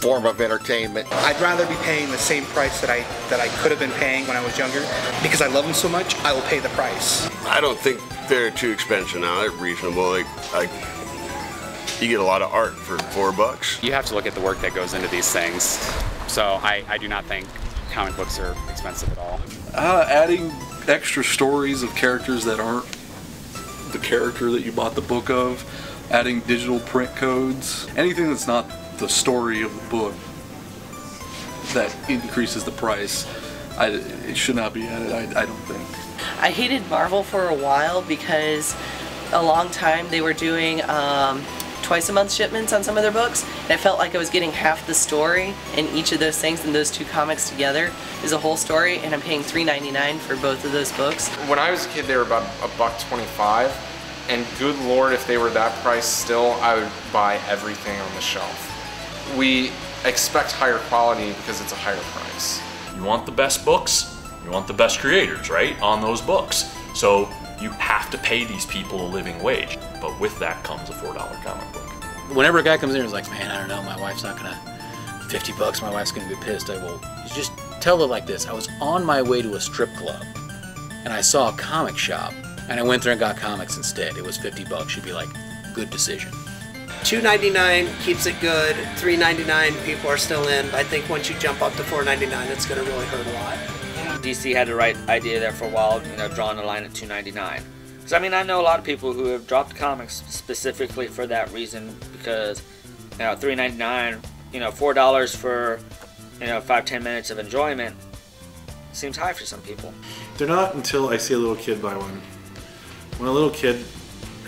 form of entertainment. I'd rather be paying the same price that I that I could have been paying when I was younger. Because I love them so much, I will pay the price. I don't think they're too expensive now. They're reasonable. Like, I, you get a lot of art for four bucks. You have to look at the work that goes into these things. So I, I do not think comic books are expensive at all. Uh, adding extra stories of characters that aren't the character that you bought the book of, adding digital print codes, anything that's not the story of the book that increases the price, I, it should not be added, I, I don't think. I hated Marvel for a while because a long time they were doing um, twice a month shipments on some of their books, and I felt like I was getting half the story in each of those things, and those two comics together is a whole story, and I'm paying three ninety-nine for both of those books. When I was a kid they were about a buck twenty-five, and good lord if they were that price still, I would buy everything on the shelf. We expect higher quality because it's a higher price. You want the best books, you want the best creators, right, on those books. So you have to pay these people a living wage. But with that comes a four dollar comic book. Whenever a guy comes in and is like, "Man, I don't know, my wife's not gonna, fifty bucks, my wife's gonna be pissed," I will just tell it like this. I was on my way to a strip club and I saw a comic shop and I went there and got comics instead. It was fifty bucks, should be like, good decision. two ninety-nine keeps it good, three ninety-nine people are still in. I think once you jump up to four ninety-nine, it's gonna really hurt a lot. D C had the right idea there for a while, you know, drawing the line at two ninety-nine. I mean, I know a lot of people who have dropped comics specifically for that reason, because, you know, three ninety-nine, you know, four dollars for, you know, five, ten minutes of enjoyment seems high for some people. They're not until I see a little kid buy one. When a little kid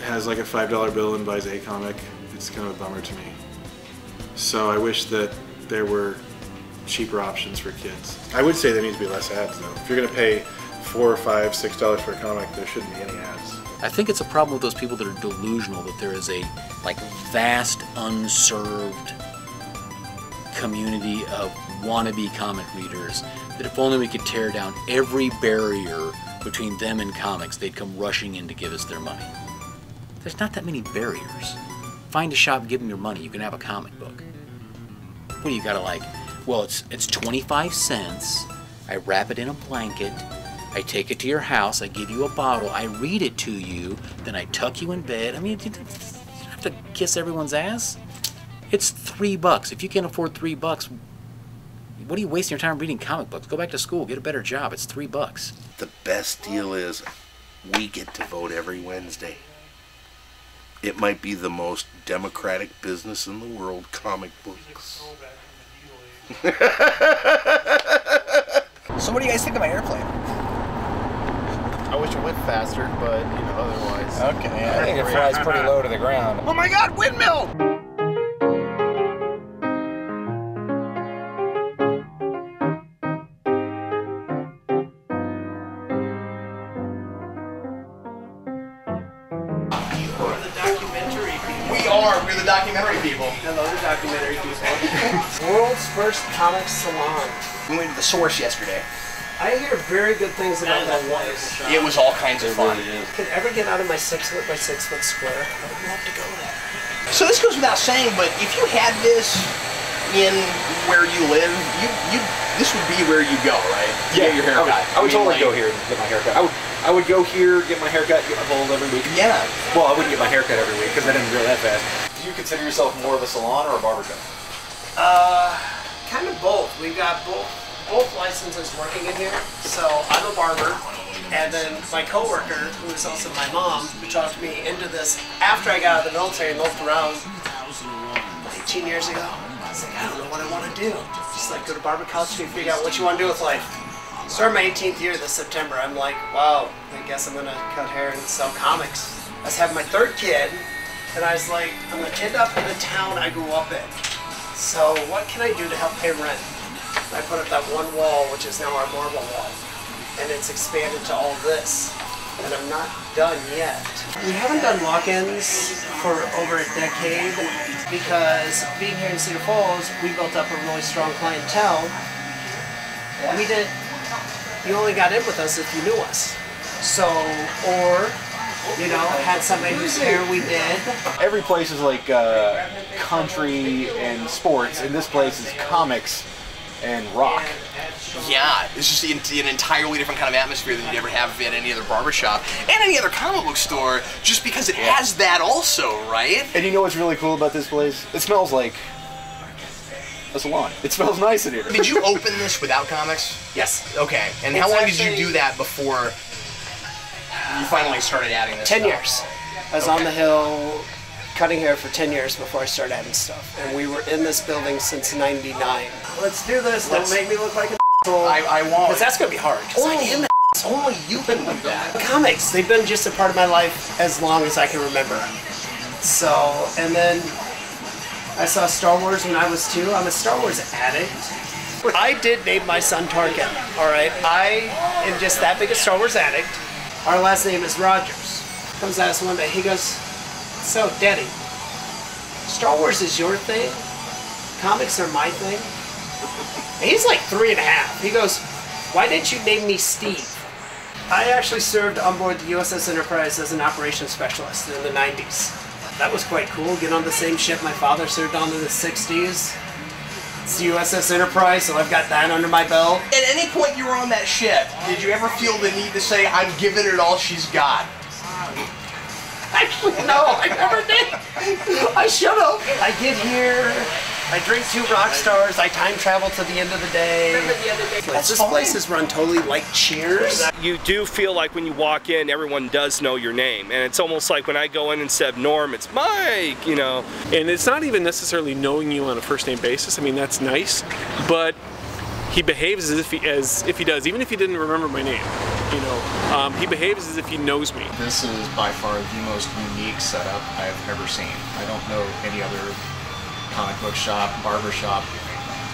has like a five dollar bill and buys a comic, it's kind of a bummer to me. So I wish that there were cheaper options for kids. I would say there needs to be less ads, though. If you're going to pay four or five, six dollars for a comic, there shouldn't be any ads. I think it's a problem with those people that are delusional that there is a like vast unserved community of wannabe comic readers that if only we could tear down every barrier between them and comics, they'd come rushing in to give us their money. There's not that many barriers. Find a shop, give them your money, you can have a comic book. What do you gotta like? Well, it's it's twenty-five cents, I wrap it in a blanket, I take it to your house, I give you a bottle, I read it to you, then I tuck you in bed. I mean, you don't have to kiss everyone's ass. It's three bucks. If you can't afford three bucks, what are you wasting your time reading comic books? Go back to school, get a better job. It's three bucks. The best deal is we get to vote every Wednesday. It might be the most democratic business in the world, comic books. So what do you guys think of my airplane? I wish it went faster, but you know, otherwise. Okay, yeah, I think it flies pretty low to the ground. Oh my God, windmill! Documentary people. Hello, the documentary people. World's first comic salon. We went to The Source yesterday. I hear very good things about that place. It was all kinds of fun. Can ever get out of my six foot by six foot square? I would love to go there. So this goes without saying, but if you had this in where you live, you you this would be where you go, right? You yeah, get your haircut. I would, I would I mean, totally like, go here and get my haircut. I would I would go here, get my haircut, get my bowl every week. Yeah. Well, I wouldn't get my haircut every week because I didn't grow that fast. Do you consider yourself more of a salon or a barbershop? Uh, kind of both. We've got both both licenses working in here. So I'm a barber, and then my coworker, who is also my mom, who talked me into this after I got out of the military and loafed around eighteen years ago. I was like, I don't know what I want to do. Just like go to barber college and figure out what you want to do with life. Started my eighteenth year this September. I'm like, wow, I guess I'm gonna cut hair and sell comics. I was having my third kid. And I was like, I'm going to end up in the town I grew up in. So what can I do to help pay rent? I put up that one wall, which is now our marble wall. And it's expanded to all this. And I'm not done yet. We haven't done walk-ins for over a decade because being here in Cedar Falls, we built up a really strong clientele. We did, you only got in with us if you knew us. So, or... You know, had somebody who's here, we did. Every place is like uh, country and sports, and this place is comics and rock. Yeah, it's just an entirely different kind of atmosphere than you'd ever have at any other barbershop and any other comic book store, just because it yeah. has that also, right? And you know what's really cool about this place? It smells like a salon. It smells nice in here. Did you open this without comics? Yes. Okay, and it's how long actually... did you do that before you finally started adding this? Ten years. I was okay. on the hill cutting hair for ten years before I started adding stuff. And we were in this building since ninety-nine. Let's do this. Let's. Don't make me look like an asshole. I, I won't. Because that's going to be hard. Only, I am the only you can do that. Comics, they've been just a part of my life as long as I can remember. So, and then I saw Star Wars when I was two. I'm a Star Wars addict. I did name my son Tarkin, all right? I am just that big a Star Wars addict. Our last name is Rogers. Comes at us one day, he goes, so Daddy, Star Wars is your thing, comics are my thing. And he's like three and a half. He goes, why didn't you name me Steve? I actually served on board the U S S Enterprise as an operations specialist in the nineties. That was quite cool, get on the same ship my father served on in the sixties. It's the U S S Enterprise, so I've got that under my belt. At any point you were on that ship, did you ever feel the need to say, I'm giving it all she's got? Actually, no, I never did. I should have. I get here, I drink two rock stars, I time travel to the end of the day. Remember the other day? That's this fine. Place is run totally like Cheers. You do feel like when you walk in, everyone does know your name. And it's almost like when I go in and said Norm, it's Mike, you know. And it's not even necessarily knowing you on a first name basis. I mean, that's nice, but he behaves as if he, as if he does, even if he didn't remember my name. You know, um, he behaves as if he knows me. This is by far the most unique setup I've ever seen. I don't know any other comic book shop, barber shop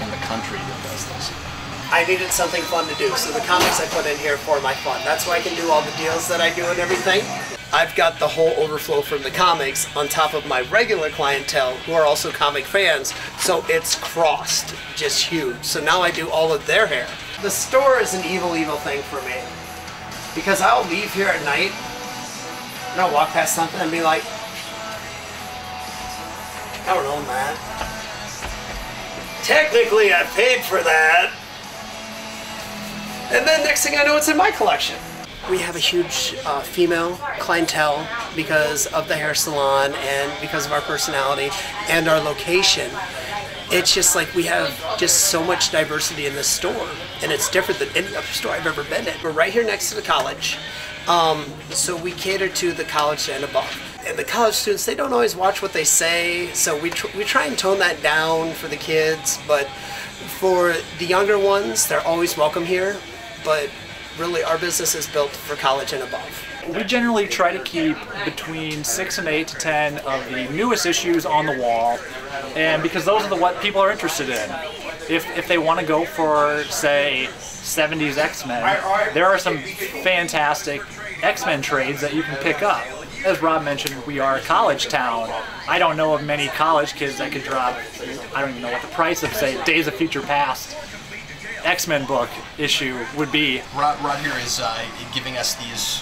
in the country that does this. I needed something fun to do, so the comics I put in here for my fun. That's why I can do all the deals that I do and everything. I've got the whole overflow from the comics on top of my regular clientele who are also comic fans, so it's crossed, just huge. So now I do all of their hair. The store is an evil, evil thing for me because I'll leave here at night and I'll walk past something and be like, I don't own that. Technically, I paid for that. And then next thing I know, it's in my collection. We have a huge uh, female clientele because of the hair salon and because of our personality and our location. It's just like we have just so much diversity in this store, and it's different than any other store I've ever been in. We're right here next to the college, um, so we cater to the college and above. And the college students, they don't always watch what they say, so we, tr we try and tone that down for the kids, but for the younger ones, they're always welcome here, but really our business is built for college and above. We generally try to keep between six and eight to ten of the newest issues on the wall, and because those are the what people are interested in. If, if they want to go for, say, seventies X-Men, there are some fantastic X-Men trades that you can pick up. As Rob mentioned, we are a college town. I don't know of many college kids that could drop, I don't even know what the price of, say, Days of Future Past X-Men book issue would be. Rob, Rob here is uh, giving us these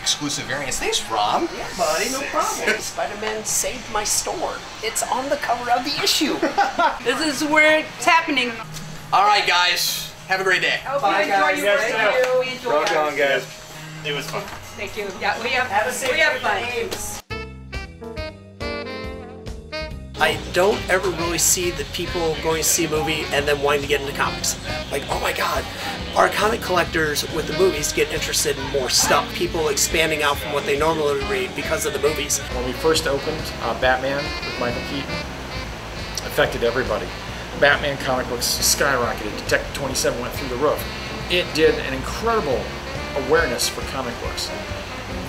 exclusive variants. Thanks, Rob. Yeah, buddy, no problem. Spider-Man saved my store. It's on the cover of the issue. This is where it's happening. All right, guys. Have a great day. Oh, bye, enjoy guys. You guys we enjoy Rock on, guys. It was fun. Thank you. Yeah, we have, have, a we have fun. Games. I don't ever really see the people going to see a movie and then wanting to get into comics. Like, oh my god, our comic collectors with the movies get interested in more stuff. People expanding out from what they normally read because of the movies. When we first opened uh, Batman with Michael Keaton, affected everybody. Batman comic books skyrocketed. Detective twenty-seven went through the roof. It did an incredible awareness for comic books.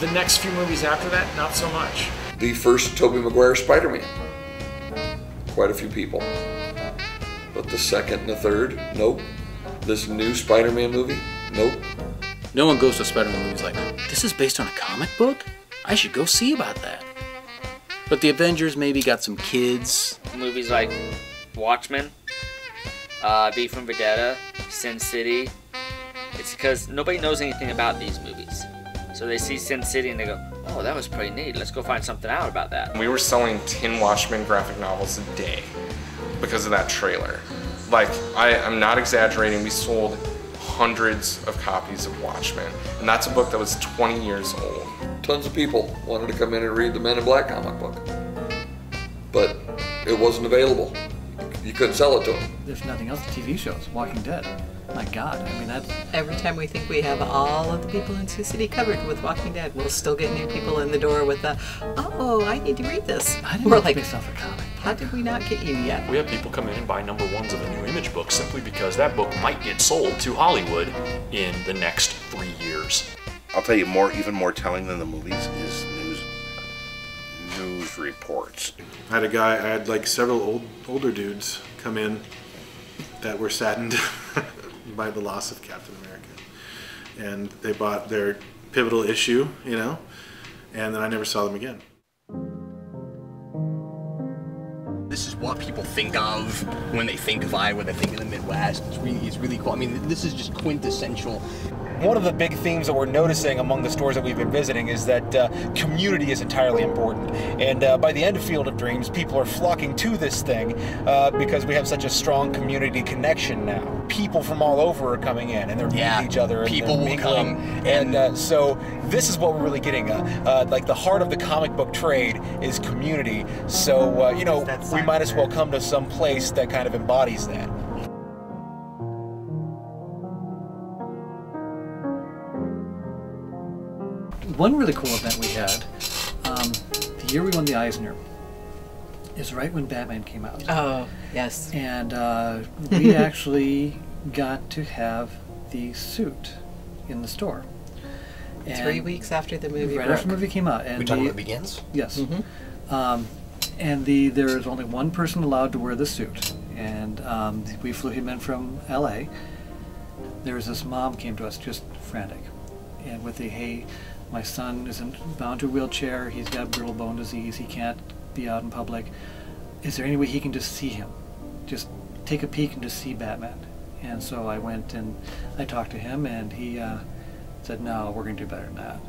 The next few movies after that, not so much. The first Tobey Maguire Spider-Man, quite a few people. But the second and the third, nope. This new Spider-Man movie, nope. No one goes to Spider-Man movies like, this is based on a comic book? I should go see about that. But the Avengers maybe got some kids. Movies like Watchmen, uh, V for Vendetta, Sin City. It's because nobody knows anything about these movies. So they see Sin City and they go, oh, that was pretty neat. Let's go find something out about that. We were selling ten Watchmen graphic novels a day because of that trailer. Like, I, I'm not exaggerating. We sold hundreds of copies of Watchmen. And that's a book that was twenty years old. Tons of people wanted to come in and read the Men in Black comic book. But it wasn't available. You couldn't sell it to them. If nothing else, the T V shows, Walking Dead. My God, I mean that's... Every time we think we have all of the people in Sioux City covered with Walking Dead, we'll still get new people in the door with the, oh, I need to read this. I didn't We're like, myself a comic. How did we not get you yet? We have people come in and buy number ones of a new Image book simply because that book might get sold to Hollywood in the next three years. I'll tell you more, even more telling than the movies is news, news reports. I had a guy, I had like several old, older dudes come in that were saddened by the loss of Captain America, and they bought their pivotal issue, you know, and then I never saw them again. This is what people think of when they think of Iowa, they think of the Midwest. It's really, it's really cool. I mean, this is just quintessential. One of the big themes that we're noticing among the stores that we've been visiting is that uh, community is entirely important. And uh, by the end of Field of Dreams, people are flocking to this thing uh, because we have such a strong community connection now. People from all over are coming in, and they're yeah, meeting each other. And people will come. And, and uh, so this is what we're really getting. Uh, uh, like the heart of the comic book trade is community. So, uh, you know, we might as well come to some place that kind of embodies that. One really cool event we had, um, the year we won the Eisner, is right when Batman came out. Oh, yes. And uh, we actually got to have the suit in the store. And Three weeks after the movie. Right broke. after the movie came out. And we talking about Begins? Yes. Mm-hmm. um, and the there is only one person allowed to wear the suit. And um, we flew him in from L A. There was this mom came to us just frantic. And with the, hey, my son is bound to a wheelchair, he's got brittle bone disease, he can't be out in public. Is there any way he can just see him? Just take a peek and just see Batman. And so I went and I talked to him, and he uh, said, no, we're going to do better than that.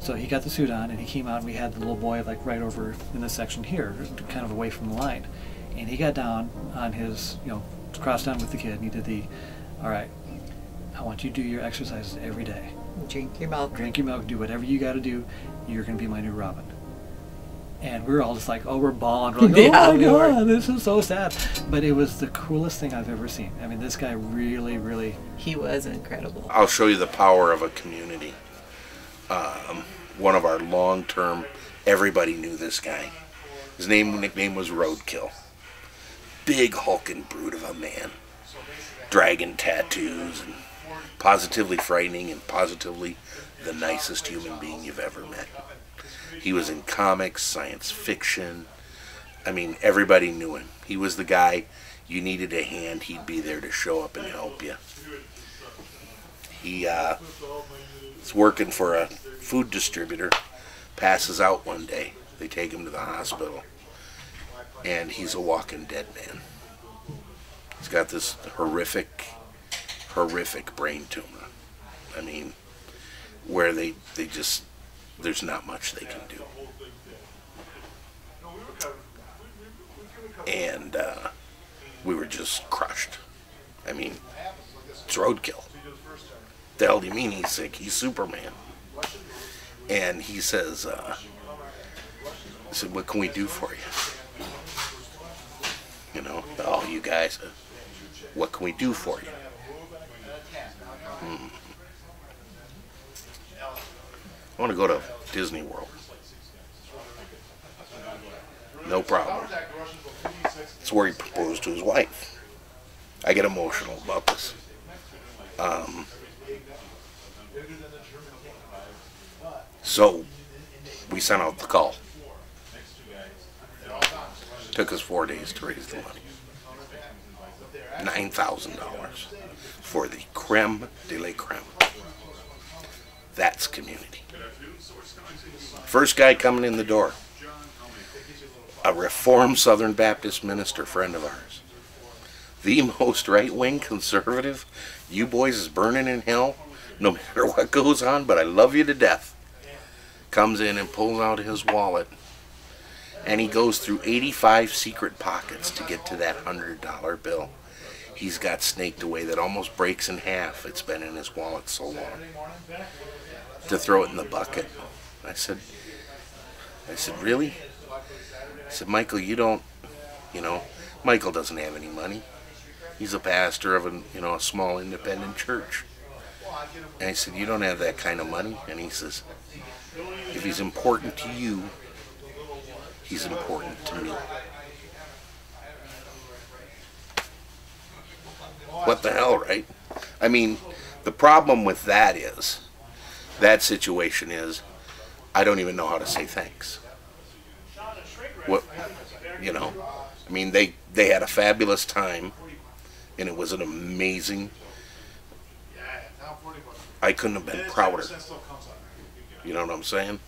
So he got the suit on and he came out, and we had the little boy like right over in this section here, kind of away from the line. And he got down on his, you know, crossed down with the kid, and he did the, all right, I want you to do your exercises every day. Drink your milk. Drink your milk, do whatever you got to do. You're going to be my new Robin. And we were all just like, oh, we're bawling. We're like, yeah, oh my God, this is so sad. But it was the coolest thing I've ever seen. I mean, this guy really, really. He was incredible. I'll show you the power of a community. Um, one of our long-term, everybody knew this guy. His name, nickname was Roadkill. Big hulking brute of a man. Dragon tattoos, and positively frightening, and positively the nicest human being you've ever met. He was in comics, science fiction. I mean, everybody knew him. He was the guy you needed a hand, he'd be there to show up and help you. He uh, was working for a food distributor, passes out one day. They take him to the hospital, and he's a walking dead man. He's got this horrific, horrific brain tumor. I mean, where they, they just... there's not much they can do. And uh, we were just crushed. I mean, it's Roadkill. The hell do you mean he's sick? He's Superman. And he says, uh, I said, what can we do for you? You know, all you guys, uh, what can we do for you? Hmm. I want to go to Disney World. No problem. That's where he proposed to his wife. I get emotional about this. Um, so we sent out the call. Took us four days to raise the money. nine thousand dollars for the creme de la creme. That's community. First guy coming in the door, a Reformed Southern Baptist minister friend of ours. The most right-wing conservative, you boys is burning in hell, no matter what goes on, but I love you to death. Comes in and pulls out his wallet, and he goes through eighty-five secret pockets to get to that one hundred dollar bill he's got snaked away that almost breaks in half. It's been in his wallet so long. To throw it in the bucket. I said, I said, really? I said, Michael, you don't, you know, Michael doesn't have any money. He's a pastor of a, you know, a small independent church. And I said, you don't have that kind of money. And he says, if he's important to you, he's important to me. What the hell, right? I mean, the problem with that is, that situation is, I don't even know how to say thanks. What, you know, I mean, they, they had a fabulous time, and it was an amazing, I couldn't have been prouder. You know what I'm saying?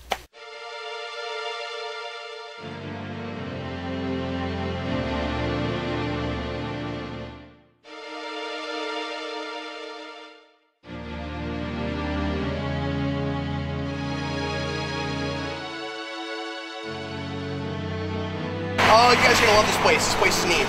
Oh, you guys are gonna love this place. This place is neat.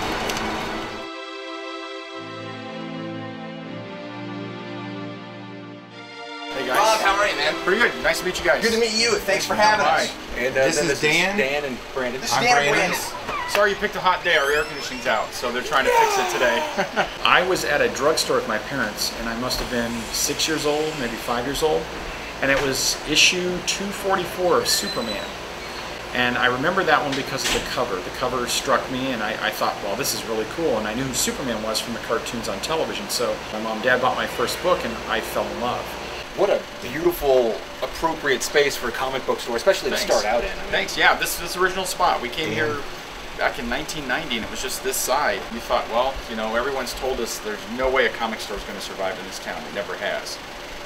Hey guys. Rob, how are you, man? Pretty good. Nice to meet you guys. Good to meet you. Thanks for having Hi. us. And uh, this, is this Dan. is Dan and Brandon. This is I'm Dan Brandon. Brandon. Sorry you picked a hot day. Our air conditioning's out, so they're trying to yeah. fix it today. I was at a drugstore with my parents, and I must have been six years old, maybe five years old, and it was issue two forty-four of Superman. And I remember that one because of the cover. The cover struck me, and I, I thought, well, this is really cool. And I knew who Superman was from the cartoons on television. So my mom and dad bought my first book, and I fell in love. What a beautiful, appropriate space for a comic book store, especially Thanks. to start out in. I mean, Thanks, yeah, this this original spot. We came yeah. here back in nineteen ninety, and it was just this side. We thought, well, you know, everyone's told us there's no way a comic store is going to survive in this town. It never has.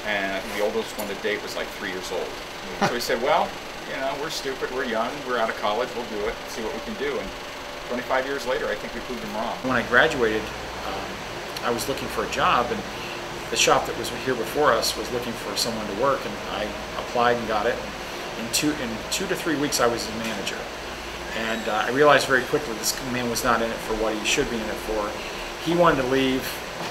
And I think the oldest one to date was like three years old. So we said, well, you know, we're stupid, we're young, we're out of college, we'll do it, see what we can do. And twenty-five years later, I think we proved them wrong. When I graduated, um, I was looking for a job, and the shop that was here before us was looking for someone to work, and I applied and got it. And in two in two to three weeks I was his manager, and uh, I realized very quickly this man was not in it for what he should be in it for. He wanted to leave.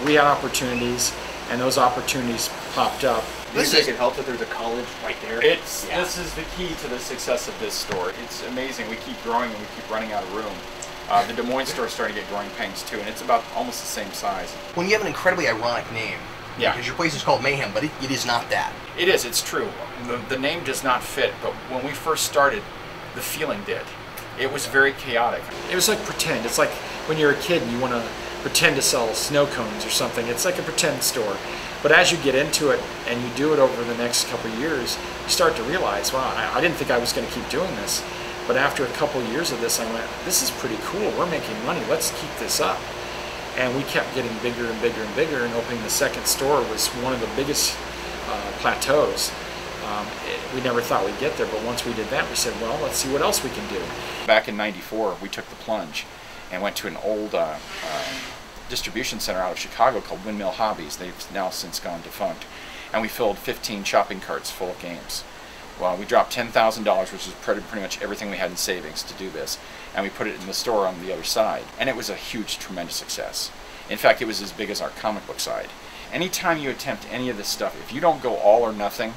We had opportunities, and those opportunities popped up. This is, it can help that there's a college right there. It's yeah. This is the key to the success of this store. It's amazing. We keep growing and we keep running out of room. Uh, the Des Moines store is starting to get growing pains too, and it's about almost the same size. When you have an incredibly ironic name, yeah, because your place is called Mayhem, but it, it is not that. It is. It's true. The, the name does not fit, but when we first started, the feeling did. It was very chaotic. It was like pretend. It's like when you're a kid and you want to pretend to sell snow cones or something. It's like a pretend store. But as you get into it and you do it over the next couple of years, you start to realize, wow, I, I didn't think I was going to keep doing this. But after a couple of years of this, I went, this is pretty cool. We're making money. Let's keep this up. And we kept getting bigger and bigger and bigger, and opening the second store was one of the biggest uh, plateaus. Um, it, we never thought we'd get there, but once we did that, we said, well, let's see what else we can do. Back in ninety-four, we took the plunge and went to an old uh, uh, distribution center out of Chicago called Windmill Hobbies. They've now since gone defunct. And we filled fifteen shopping carts full of games. Well, we dropped ten thousand dollars, which was pretty much everything we had in savings to do this, and we put it in the store on the other side. And it was a huge, tremendous success. In fact, it was as big as our comic book side. Anytime you attempt any of this stuff, if you don't go all or nothing,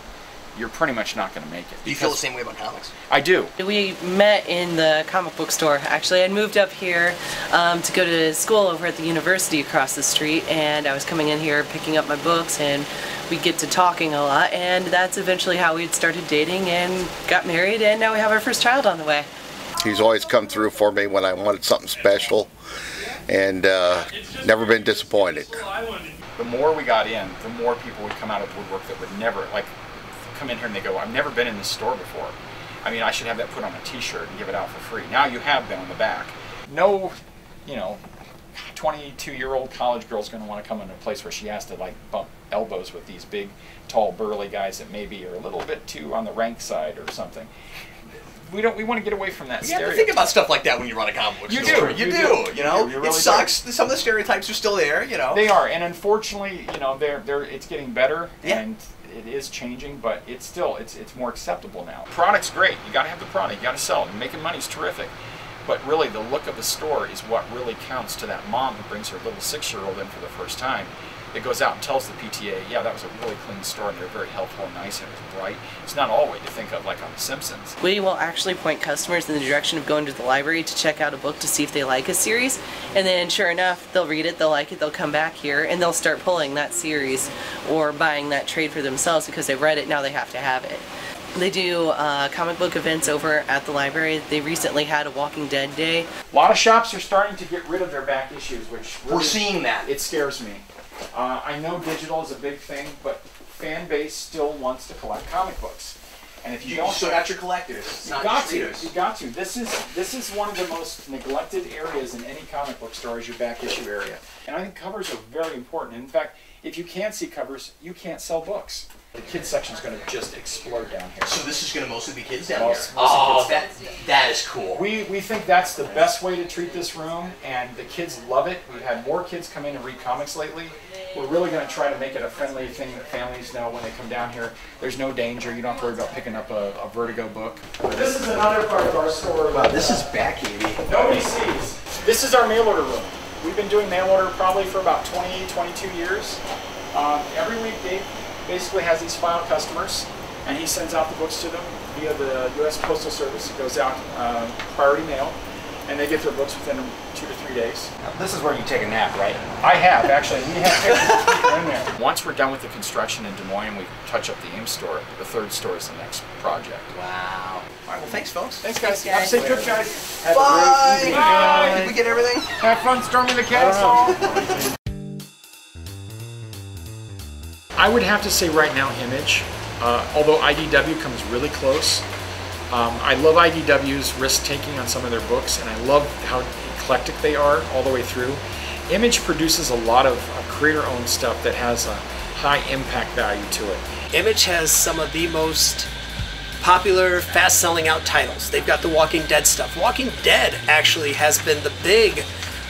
you're pretty much not going to make it. Do you feel the same way about comics? I do. We met in the comic book store, actually. I moved up here um, to go to school over at the university across the street, and I was coming in here picking up my books, and we get to talking a lot, and that's eventually how we started dating and got married, and now we have our first child on the way. He's always come through for me when I wanted something special, and uh, never been disappointed. The more we got in, the more people would come out of the woodwork that would never, like, come in here and they go, I've never been in this store before. I mean, I should have that put on a t-shirt and give it out for free. Now you have been on the back. No, you know, twenty-two-year-old college girl's going to want to come into a place where she has to, like, bump elbows with these big, tall, burly guys that maybe are a little bit too on the rank side or something. We don't. We want to get away from that stereotype. You have to think about stuff like that when you run a comic book store. You do. You, you do, do. You know, you really it sucks. Do. Some of the stereotypes are still there. You know, they are, and unfortunately, you know, they're they're. It's getting better, yeah. And it is changing, but it's still it's it's more acceptable now. Product's great. You got to have the product. You got to sell it. Making money's terrific, but really the look of the store is what really counts to that mom who brings her little six-year-old in for the first time. It goes out and tells the P T A, yeah, that was a really clean store, and they're very helpful and nice, and it was bright. It's not all way to think of like on The Simpsons. We will actually point customers in the direction of going to the library to check out a book to see if they like a series, and then sure enough, they'll read it, they'll like it, they'll come back here, and they'll start pulling that series or buying that trade for themselves because they've read it, now they have to have it. They do uh, comic book events over at the library. They recently had a Walking Dead day. A lot of shops are starting to get rid of their back issues, which really, we're seeing that. It scares me. Uh, I know digital is a big thing, but fan base still wants to collect comic books, and if you, you don't, so that's your collectors. It's you not got to. You got to. This is this is one of the most neglected areas in any comic book store is your back issue area, and I think covers are very important. In fact, if you can't see covers, you can't sell books. The kids section is going to just explode down here. So this is going to mostly be kids down most, here. Most oh, that that is cool. We we think that's the best way to treat this room, and the kids love it. We've had more kids come in and read comics lately. We're really going to try to make it a friendly thing that families know when they come down here. There's no danger. You don't have to worry about picking up a, a Vertigo book. This is another part of our store. Wow, this is back, baby. Nobody sees. This is our mail order room. We've been doing mail order probably for about twenty, twenty-two years. Um, every week, Dave basically has these file customers, and he sends out the books to them via the U S Postal Service. It goes out uh, priority mail, and they get their books within two to three days. Now, this is where you take a nap, right? I have, actually. We have pictures in there. Once we're done with the construction in Des Moines, we touch up the Ames store. The third store is the next project. Wow. All right, well, thanks, folks. Thanks, guys. Have a safe trip, guys. Have Bye. A great Bye. Bye. Did we get everything? Have fun storming the castle. I would have to say right now, Image, uh, although I D W comes really close. Um, I love I D W's risk-taking on some of their books, and I love how eclectic they are all the way through. Image produces a lot of uh, creator-owned stuff that has a high impact value to it. Image has some of the most popular, fast-selling out titles. They've got the Walking Dead stuff. Walking Dead actually has been the big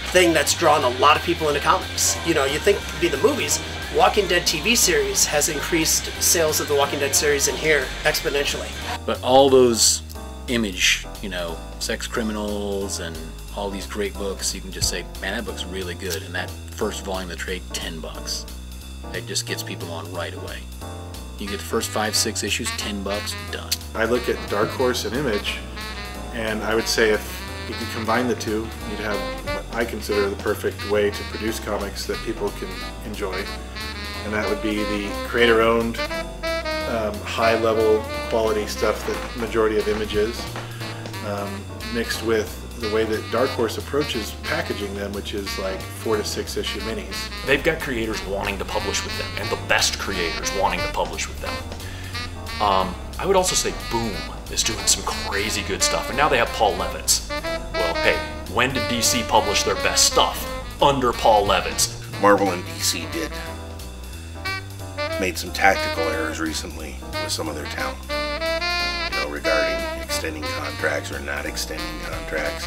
thing that's drawn a lot of people into comics. You know, you think it'd be the movies. Walking Dead T V series has increased sales of the Walking Dead series in here exponentially. But all those Image, you know, Sex Criminals and all these great books, you can just say, man, that book's really good, and that first volume of the trade, ten bucks. It just gets people on right away. You get the first five, six issues, ten bucks, done. I look at Dark Horse and Image, and I would say if you could combine the two, you'd have what I consider the perfect way to produce comics that people can enjoy, and that would be the creator-owned, um, high-level quality stuff that the majority of Image is, um, mixed with the way that Dark Horse approaches packaging them, which is like four to six issue minis. They've got creators wanting to publish with them, and the best creators wanting to publish with them. Um, I would also say Boom is doing some crazy good stuff, and now they have Paul Levitz. Well, hey, when did D C publish their best stuff? Under Paul Levitz. Marvel and D C did. Made some tactical errors recently with some of their talent, you know, regarding extending contracts or not extending contracts.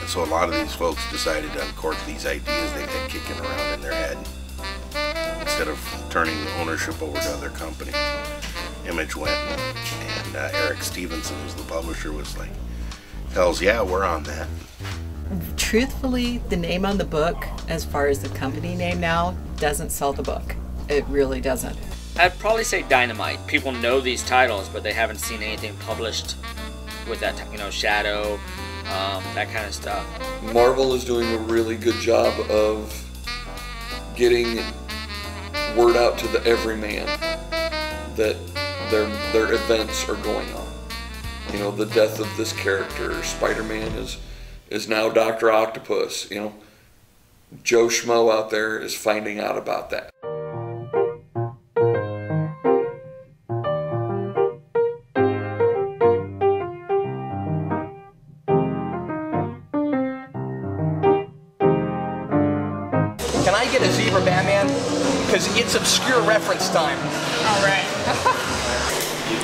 And so a lot of these folks decided to uncork these ideas they've had kicking around in their head instead of turning the ownership over to other companies. Image went, and uh, Eric Stevenson, who's the publisher, was like, hells yeah, we're on that. Truthfully, the name on the book, as far as the company name now, doesn't sell the book. It really doesn't. I'd probably say Dynamite. People know these titles, but they haven't seen anything published with that, you know, Shadow, um, that kind of stuff. Marvel is doing a really good job of getting word out to the everyman that their their events are going on. You know, the death of this character. Spider-Man is is now Doctor Octopus. You know, Joe Schmo out there is finding out about that. Can I get a Zebra Batman? Because it's obscure reference time. All right.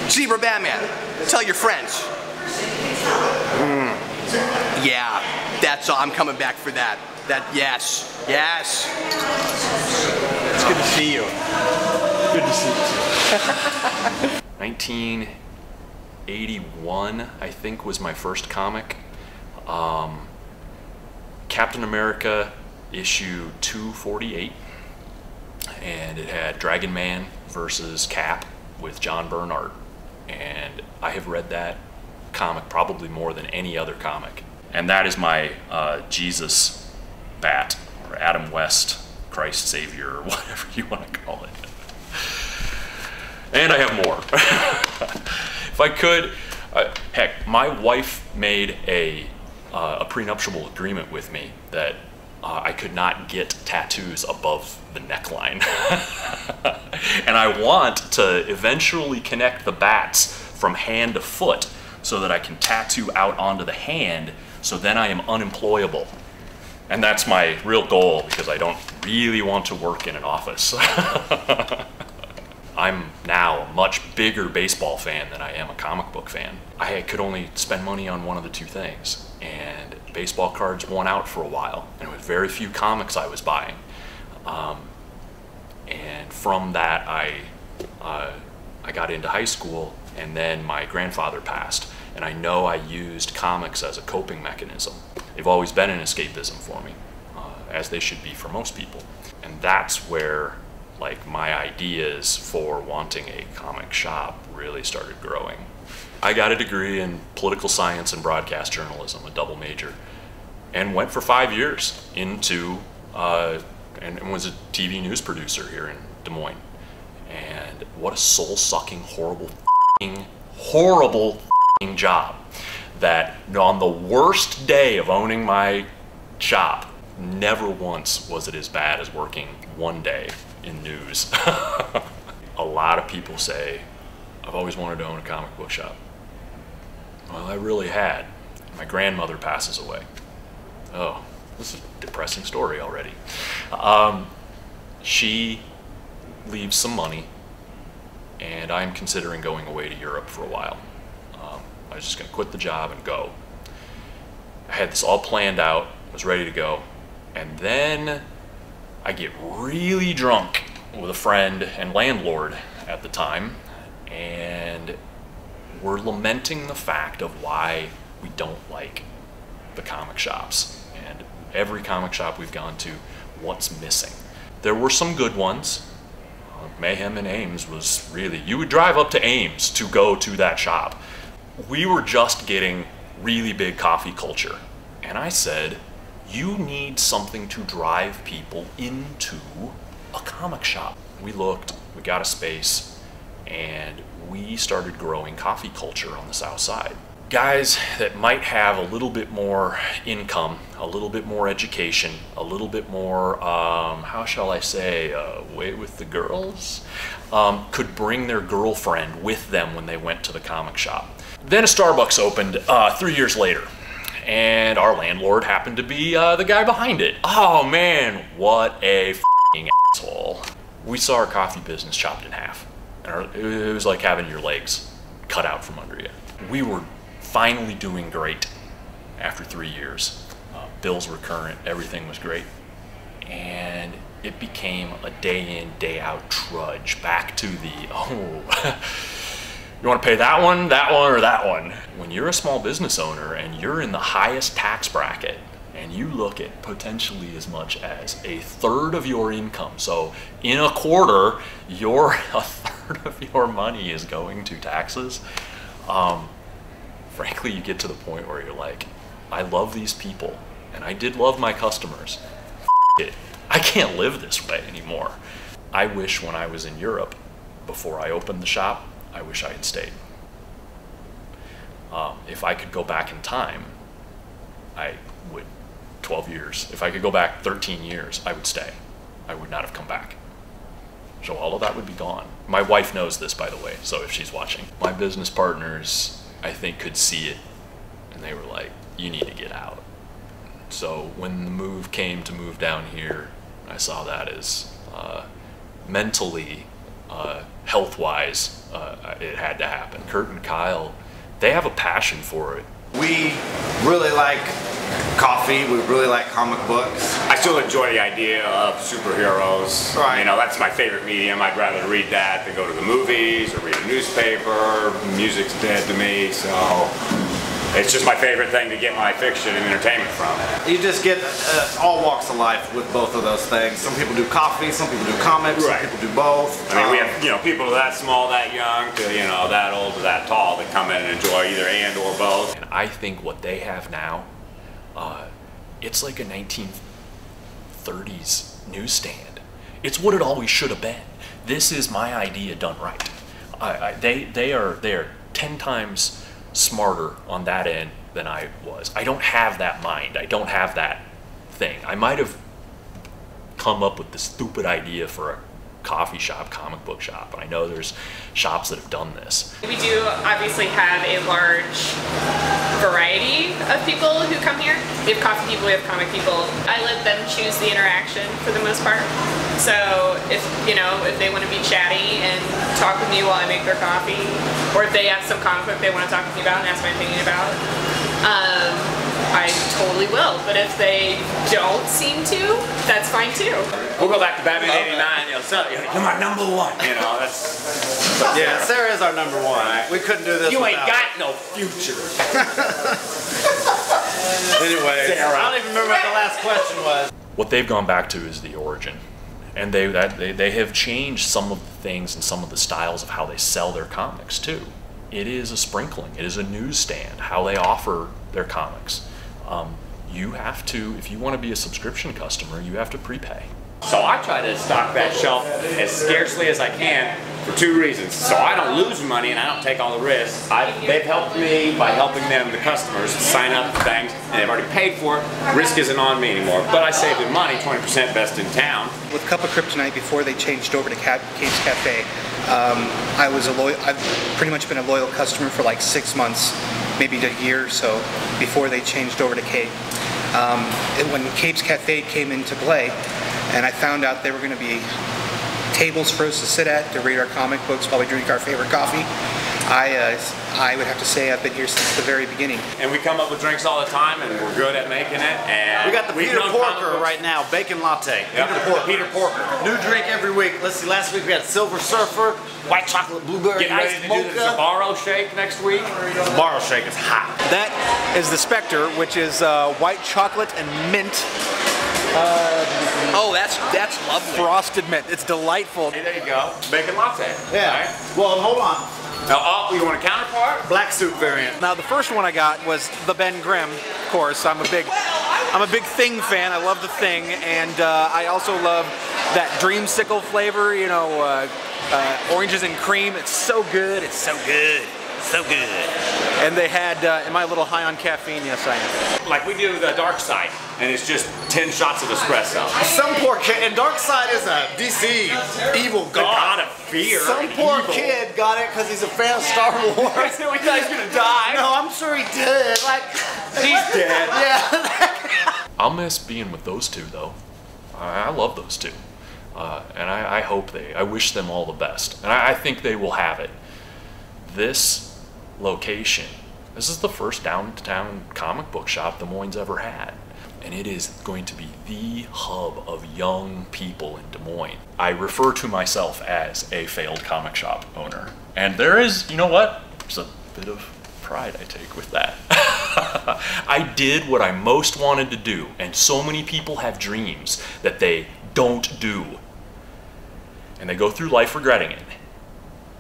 Zebra Batman, tell your friends. Mm. Yeah, that's all. I'm coming back for that. That, yes, yes. It's good to see you. Good to see you. nineteen eighty-one, I think, was my first comic. Um, Captain America, issue two forty-eight, and it had Dragon Man versus Cap with John Bernard, and I have read that comic probably more than any other comic, and that is my uh, Jesus Bat, or Adam West, Christ Savior, or whatever you want to call it. And I have more. If I could, uh, heck, my wife made a, uh, a prenuptial agreement with me that Uh, I could not get tattoos above the neckline. And I want to eventually connect the bats from hand to foot so that I can tattoo out onto the hand, so then I am unemployable. And that's my real goal, because I don't really want to work in an office. I'm now a much bigger baseball fan than I am a comic book fan. I could only spend money on one of the two things, and baseball cards won out for a while, and with very few comics I was buying. Um, and from that, I, uh, I got into high school, and then my grandfather passed, and I know I used comics as a coping mechanism. They've always been an escapism for me, uh, as they should be for most people. And that's where, like, my ideas for wanting a comic shop really started growing. I got a degree in political science and broadcast journalism, a double major, and went for five years into, uh, and was a T V news producer here in Des Moines. And what a soul-sucking, horrible, horrible job, that on the worst day of owning my shop, never once was it as bad as working one day in news. A lot of people say, I've always wanted to own a comic book shop. Well, I really had. My grandmother passes away. Oh, this is a depressing story already. Um, she leaves some money, and I'm considering going away to Europe for a while. Um, I was just gonna quit the job and go. I had this all planned out, was ready to go, And then I get really drunk with a friend and landlord at the time, and we're lamenting the fact of why we don't like the comic shops. And every comic shop we've gone to, what's missing? There were some good ones. Uh, Mayhem in Ames was really, you would drive up to Ames to go to that shop. We were just getting really big coffee culture. And I said, you need something to drive people into a comic shop. We looked, we got a space, and we started growing coffee culture on the south side. Guys that might have a little bit more income, a little bit more education, a little bit more, um, how shall I say, uh, way with the girls, um, could bring their girlfriend with them when they went to the comic shop. Then a Starbucks opened uh, three years later, and our landlord happened to be uh, the guy behind it. Oh man, what a f***ing asshole. We saw our coffee business chopped in half. And our, it was like having your legs cut out from under you. We were finally doing great after three years. Uh, bills were current, everything was great. And it became a day in, day out trudge back to the, oh, you wanna pay that one, that one, or that one. When you're a small business owner and you're in the highest tax bracket and you look at potentially as much as a third of your income, so in a quarter, your a third of your money is going to taxes, um, frankly, you get to the point where you're like, I love these people, and I did love my customers. F it. I can't live this way anymore. I wish when I was in Europe, before I opened the shop, I wish I had stayed. Um, if I could go back in time, I would, twelve years. If I could go back thirteen years, I would stay. I would not have come back. So all of that would be gone. My wife knows this, by the way, so if she's watching. My business partners, I think, could see it, and they were like, you need to get out. So when the move came to move down here, I saw that as uh, mentally, uh, health-wise, uh, it had to happen. Kurt and Kyle, they have a passion for it. We really like coffee, we really like comic books. I still enjoy the idea of superheroes. Right. You know, that's my favorite medium. I'd rather read that than go to the movies or read a newspaper. Music's dead to me, so it's just my favorite thing to get my fiction and entertainment from. You just get uh, all walks of life with both of those things. Some people do coffee, some people do comics, right. Some people do both. I mean, we have, you know, people that small, that young, to, you know, that old, to that tall, that come in and enjoy either and or both. And I think what they have now, uh, it's like a nineteen thirties newsstand. It's what it always should have been. This is my idea done right. I, I, they, they are, they are ten times smarter on that end than I was. I don't have that mind. I don't have that thing. I might have come up with the stupid idea for a coffee shop, comic book shop, and I know there's shops that have done this. We do obviously have a large variety of people who come here. We have coffee people, we have comic people. I let them choose the interaction for the most part. So if, you know, if they want to be chatty and talk with me while I make their coffee, or if they have some comic book they want to talk with me about and ask my opinion about, um, I totally will. But if they don't seem to, that's fine too. We'll go back to Batman eighty-nine. You know, so, you're, like, you're my number one. You know, that's, that's yeah. Sarah is our number one. Right. We couldn't do this. You without ain't got her. No future. Anyway, Sarah. I don't even remember what the last question was. What they've gone back to is the origin. And they, that, they, they have changed some of the things and some of the styles of how they sell their comics too. It is a sprinkling, it is a newsstand, how they offer their comics. Um, you have to, if you want to be a subscription customer, you have to prepay. So I try to stock that shelf as scarcely as I can for two reasons. So I don't lose money and I don't take all the risks. I've, they've helped me by helping them, the customers, sign up for things, and they've already paid for it. Risk isn't on me anymore. But I saved them money, twenty percent best in town. With Cup of Kryptonite, before they changed over to Cape's Cafe, um, I was a loyal, I've pretty much been a loyal customer for like six months, maybe a year or so, before they changed over to Cape. Um, and when Cape's Cafe came into play, and I found out there were going to be tables for us to sit at to read our comic books while we drink our favorite coffee, I, uh, I would have to say I've been here since the very beginning. And we come up with drinks all the time, and we're good at making it. And we got the Peter Porker right now, bacon latte. Yep. Peter Porker. Peter Porker. New drink every week. Let's see, last week we had Silver Surfer, white chocolate blueberry ice mocha. Get ready to do the Sbarro shake next week. Sbarro shake is hot. That is the Spectre, which is uh, white chocolate and mint. Uh, oh, that's that's lovely. Frosted mint. It's delightful. Hey, there you go. Bacon latte. Yeah. Right. Well, hold on. Now, oh, you want a counterpart? Black soup variant. Now, the first one I got was the Ben Grimm. Of course, I'm a big, I'm a big Thing fan. I love the Thing, and uh, I also love that dreamsicle flavor. You know, uh, uh, oranges and cream. It's so good. It's so good. So good. And they had, uh, am I a little high on caffeine? Yes, I am. Like we do the Dark Side, and it's just ten shots of espresso. Some poor kid, and Dark Side is a D C evil god. god of fear. Some poor evil. kid got it because he's a fan of Star Wars. So he thought he was going to die. No, I'm sure he did. Like, he's dead. Yeah. I'll miss being with those two, though. I love those two. Uh, and I, I hope they, I wish them all the best. And I, I think they will have it. This location. This is the first downtown comic book shop Des Moines ever had, and it is going to be the hub of young people in Des Moines. I refer to myself as a failed comic shop owner, and there is, you know what, there's a bit of pride I take with that. I did what I most wanted to do, and so many people have dreams that they don't do, and they go through life regretting it.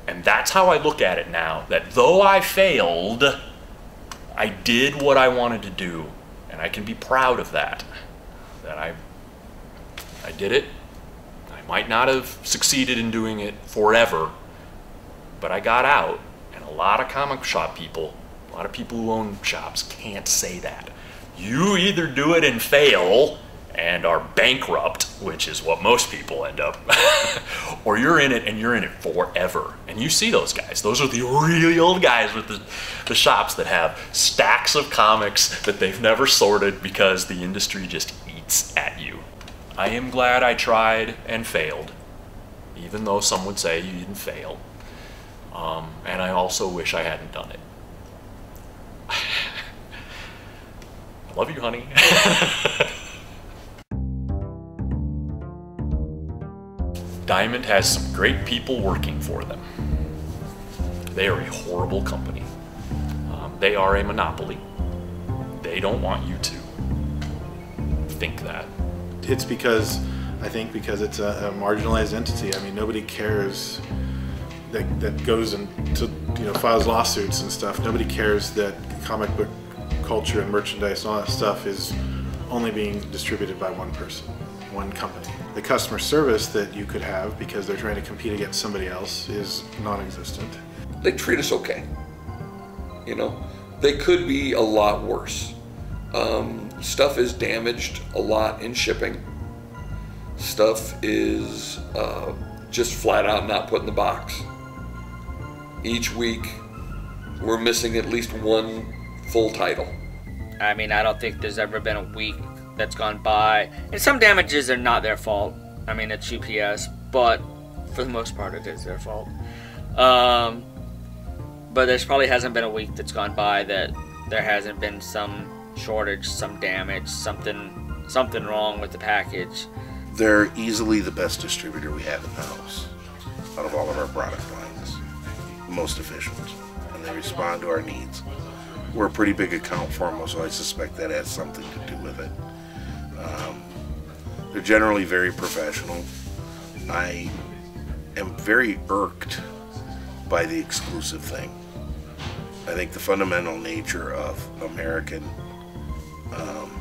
And that's how I look at it now, that though I failed, I did what I wanted to do, and I can be proud of that, that I, I did it. I might not have succeeded in doing it forever, but I got out, and a lot of comic shop people, a lot of people who own shops can't say that. You either do it and fail, and are bankrupt, which is what most people end up, or you're in it and you're in it forever. And you see those guys. Those are the really old guys with the, the shops that have stacks of comics that they've never sorted because the industry just eats at you. I am glad I tried and failed, even though some would say you didn't fail. Um, and I also wish I hadn't done it. I love you, honey. Diamond has some great people working for them. They are a horrible company. Um, they are a monopoly. They don't want you to think that. It's because, I think because it's a, a marginalized entity. I mean, nobody cares that, that goes and to, you know, files lawsuits and stuff. Nobody cares that comic book culture and merchandise and all that stuff is only being distributed by one person, one company. The customer service that you could have because they're trying to compete against somebody else is non-existent. They treat us okay. You know, they could be a lot worse. Um, stuff is damaged a lot in shipping. Stuff is uh, just flat out not put in the box. Each week, we're missing at least one full title. I mean, I don't think there's ever been a week that's gone by, and some damages are not their fault. I mean, it's U P S, but for the most part it is their fault. Um, but there probably hasn't been a week that's gone by that there hasn't been some shortage, some damage, something something wrong with the package. They're easily the best distributor we have in the house out of all of our product lines, most efficient, and they respond to our needs. We're a pretty big account for them, so I suspect that has something to do with it. Um, they're generally very professional. I am very irked by the exclusive thing. I think the fundamental nature of American um,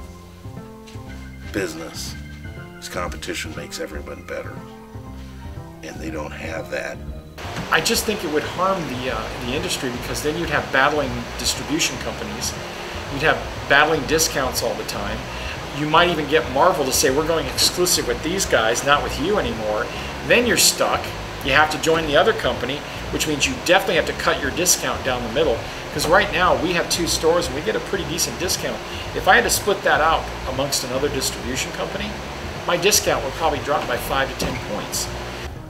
business is competition makes everyone better, and they don't have that. I just think it would harm the, uh, the industry, because then you'd have battling distribution companies, you'd have battling discounts all the time. You might even get Marvel to say, we're going exclusive with these guys, not with you anymore. Then you're stuck. You have to join the other company, which means you definitely have to cut your discount down the middle. Because right now we have two stores and we get a pretty decent discount. If I had to split that out amongst another distribution company, my discount would probably drop by five to ten points.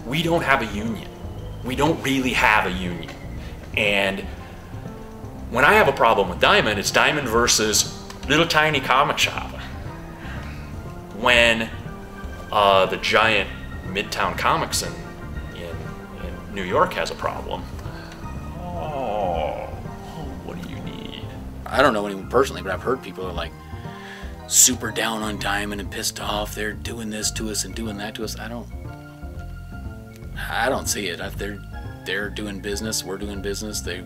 We don't have a union. We don't really have a union. And when I have a problem with Diamond, it's Diamond versus little tiny comic shop. When uh, the giant Midtown Comics in, in, in New York has a problem, oh, what do you need? I don't know anyone personally, but I've heard people are like super down on Diamond and pissed off. They're doing this to us and doing that to us. I don't, I don't see it. I, they're they're doing business. We're doing business. They.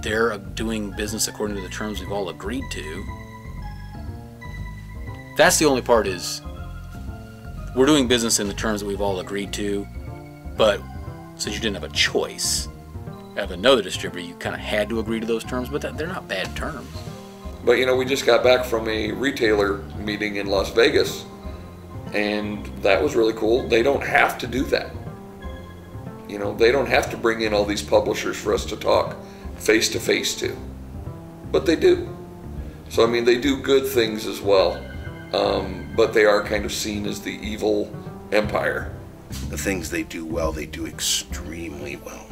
They're doing business according to the terms we've all agreed to. That's the only part, is we're doing business in the terms that we've all agreed to, but since you didn't have a choice of another distributor, you kind of had to agree to those terms, but that, they're not bad terms. But you know, we just got back from a retailer meeting in Las Vegas, and that was really cool. They don't have to do that. You know, they don't have to bring in all these publishers for us to talk face to face to, but they do. So I mean, they do good things as well, um, but they are kind of seen as the evil empire. The things they do well, they do extremely well.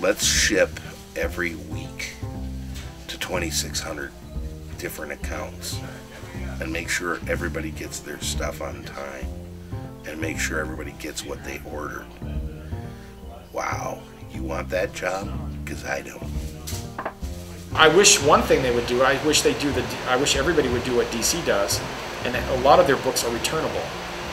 Let's ship every week to twenty-six hundred different accounts and make sure everybody gets their stuff on time and make sure everybody gets what they ordered. Wow. You want that job? Because I don't. I wish one thing they would do, I wish they do the, I wish everybody would do what D C does, and a lot of their books are returnable.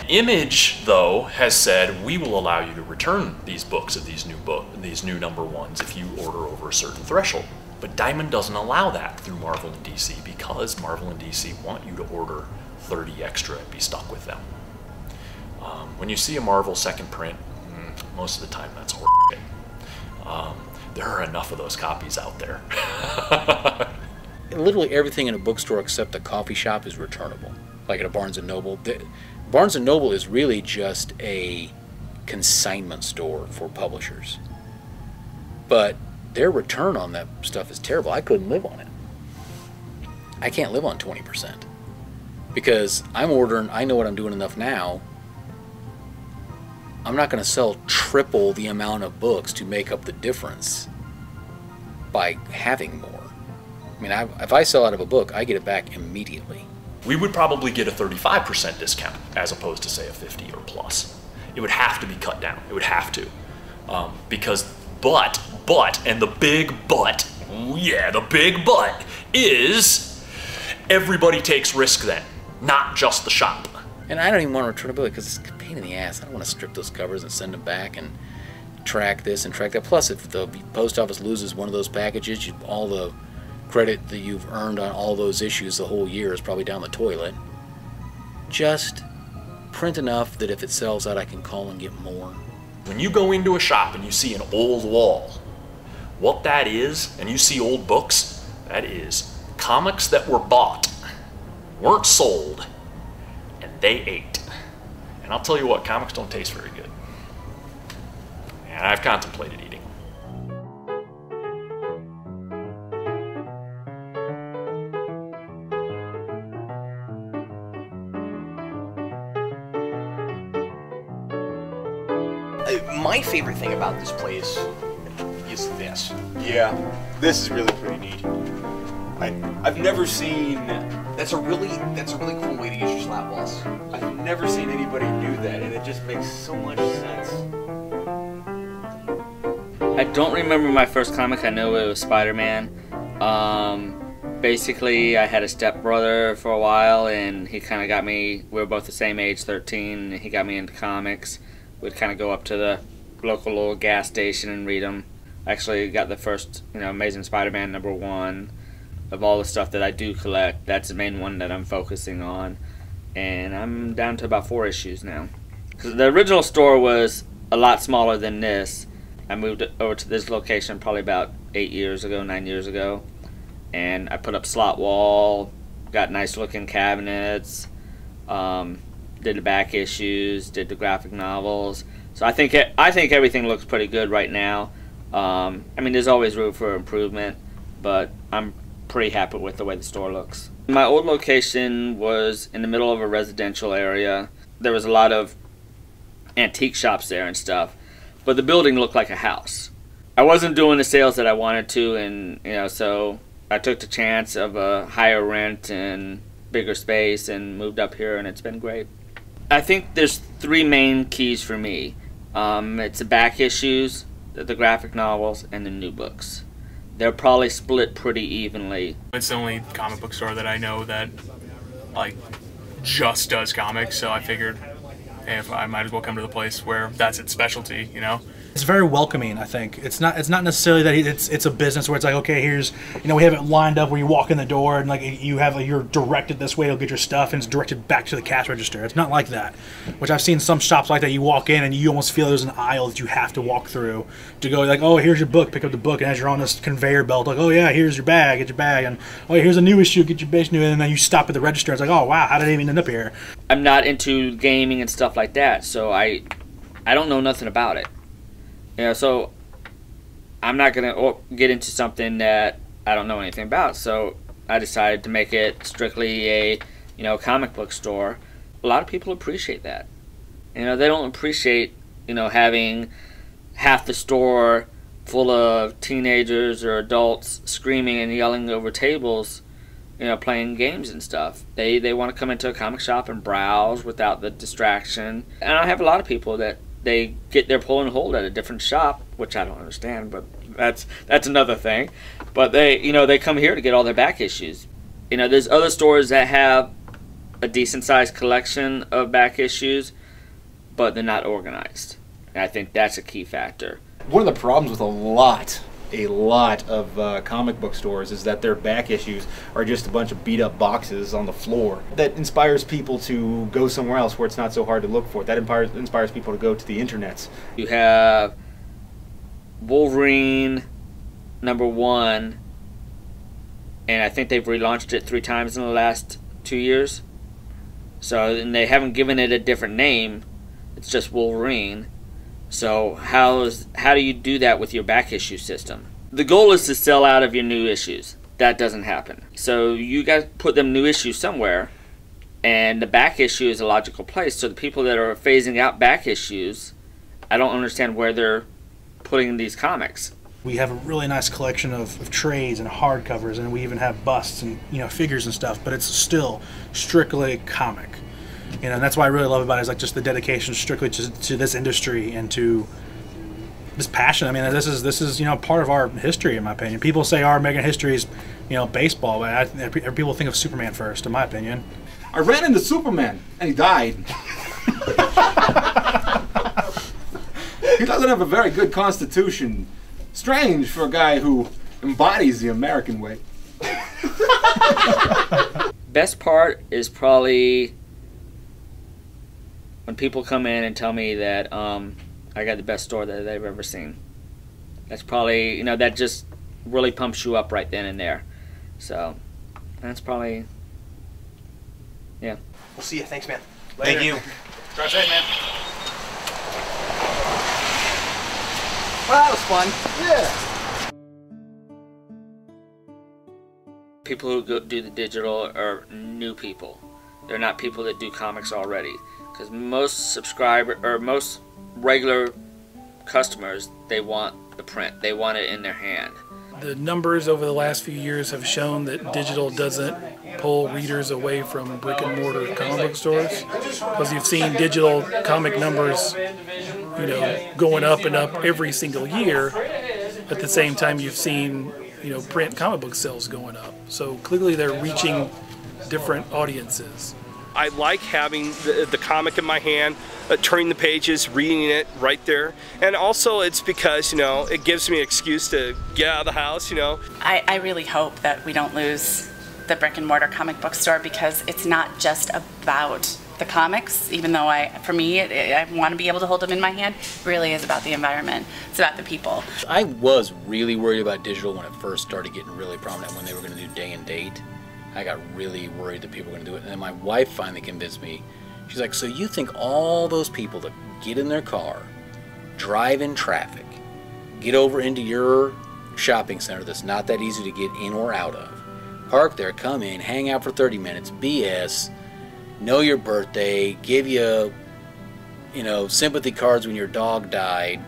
Image, though, has said, we will allow you to return these books of these new book, these new number ones if you order over a certain threshold. But Diamond doesn't allow that through Marvel and D C, because Marvel and D C want you to order thirty extra and be stuck with them. Um, when you see a Marvel second print, most of the time that's horrible. Um, there are enough of those copies out there. Literally everything in a bookstore except a coffee shop is returnable. Like at a Barnes and Noble. The, Barnes and Noble is really just a consignment store for publishers. But their return on that stuff is terrible. I couldn't live on it. I can't live on twenty percent. Because I'm ordering, I know what I'm doing enough now. I'm not going to sell triple the amount of books to make up the difference by having more. I mean, I, if I sell out of a book, I get it back immediately. We would probably get a thirty-five percent discount as opposed to, say, a fifty or plus. It would have to be cut down. It would have to. Um, because but, but, and the big but, yeah, the big but is everybody takes risk then, not just the shop. And I don't even want to return a book because it's a pain in the ass. I don't want to strip those covers and send them back and track this and track that. Plus, if the post office loses one of those packages, you, all the credit that you've earned on all those issues the whole year is probably down the toilet. Just print enough that if it sells out, I can call and get more. When you go into a shop and you see an old wall, what that is, and you see old books, that is comics that were bought, weren't sold, they ate. And I'll tell you what, comics don't taste very good. And I've contemplated eating. My favorite thing about this place is this. Yeah, this is really pretty neat. I, I've never seen, that's a really, that's a really cool way to use your slap walls. I've never seen anybody do that, and it just makes so much sense. I don't remember my first comic. I know it was Spider-Man. Um, basically, I had a stepbrother for a while, and he kind of got me, we were both the same age, thirteen, and he got me into comics. We'd kind of go up to the local little gas station and read them. Actually got the first, you know, Amazing Spider-Man number one. Of all the stuff that I do collect, that's the main one that I'm focusing on. And I'm down to about four issues now. Because the original store was a lot smaller than this. I moved over to this location probably about eight years ago, nine years ago. And I put up slot wall, got nice looking cabinets, um, did the back issues, did the graphic novels. So I think, it, I think everything looks pretty good right now. Um, I mean, there's always room for improvement, but I'm pretty happy with the way the store looks. My old location was in the middle of a residential area. There was a lot of antique shops there and stuff, but the building looked like a house. I I wasn't doing the sales that I wanted to, and you know, so I took the chance of a higher rent and bigger space and moved up here, and it's been great. I think there's three main keys for me. Um, it's the back issues, the graphic novels, and the new books. They're probably split pretty evenly. It's the only comic book store that I know that like just does comics, so I figured, hey, if I might as well come to the place where that's its specialty, you know? It's very welcoming, I think. It's not, it's not necessarily that it's, it's a business where it's like, okay, here's, you know, we have it lined up where you walk in the door and like you have, like, you're directed this way, you'll get your stuff, and it's directed back to the cash register. It's not like that, which I've seen some shops like that. You walk in and you almost feel there's an aisle that you have to walk through to go like, oh, here's your book, pick up the book, and as you're on this conveyor belt, like, oh yeah, here's your bag, get your bag, and oh, here's a new issue, get your base new, and then you stop at the register, it's like, oh wow, how did I even end up here? I'm not into gaming and stuff like that, so I, I don't know nothing about it. You know, so I'm not gonna get into something that I don't know anything about. So I decided to make it strictly a, you know, comic book store. A lot of people appreciate that. You know, they don't appreciate, you know, having half the store full of teenagers or adults screaming and yelling over tables, you know, playing games and stuff. They they want to come into a comic shop and browse without the distraction. And I have a lot of people that they get their pull and hold at a different shop, which I don't understand, but that's that's another thing. But they, you know, they come here to get all their back issues. You know, there's other stores that have a decent sized collection of back issues, but they're not organized. And I think that's a key factor. One of the problems with a lot, a lot of uh, comic book stores is that their back issues are just a bunch of beat up boxes on the floor. That inspires people to go somewhere else where it's not so hard to look for it. That inspires, inspires people to go to the internets. You have Wolverine number one, and I think they've relaunched it three times in the last two years. So, and they haven't given it a different name, it's just Wolverine. So how is, how do you do that with your back issue system? The goal is to sell out of your new issues. That doesn't happen. So you got to put them new issues somewhere, and the back issue is a logical place. So the people that are phasing out back issues, I don't understand where they're putting these comics. We have a really nice collection of, of trades and hardcovers, and we even have busts and, you know, figures and stuff, but it's still strictly comic. You know, and that's what I really love about it, is like just the dedication strictly to, to this industry and to this passion. I mean, this is this is you know, part of our history, in my opinion. People say our American history is, you know, baseball, but I, people think of Superman first, in my opinion. I ran into Superman and he died. He doesn't have a very good constitution. Strange for a guy who embodies the American way. Best part is probably when people come in and tell me that um, I got the best store that they've ever seen. That's probably, you know, that just really pumps you up right then and there. So that's probably, yeah. We'll see you. Thanks, man. Later. Thank you. Drive safe, man. Well, that was fun. Yeah. People who go do the digital are new people. They're not people that do comics already. Because most subscriber or most regular customers, they want the print. They want it in their hand. The numbers over the last few years have shown that digital doesn't pull readers away from brick and mortar comic book stores, because you've seen digital comic numbers, you know, going up and up every single year. At the same time, you've seen, you know, print comic book sales going up. So clearly, they're reaching different audiences. I like having the, the comic in my hand, uh, turning the pages, reading it right there. And also it's because, you know, it gives me an excuse to get out of the house, you know. I, I really hope that we don't lose the brick and mortar comic book store, because it's not just about the comics, even though I, for me, it, it, I want to be able to hold them in my hand. It really is about the environment. It's about the people. I was really worried about digital when it first started getting really prominent, when they were going to do day and date. I got really worried that people were going to do it, and then my wife finally convinced me. She's like, so you think all those people that get in their car, drive in traffic, get over into your shopping center that's not that easy to get in or out of, park there, come in, hang out for thirty minutes, B S, know your birthday, give you, you know, sympathy cards when your dog died,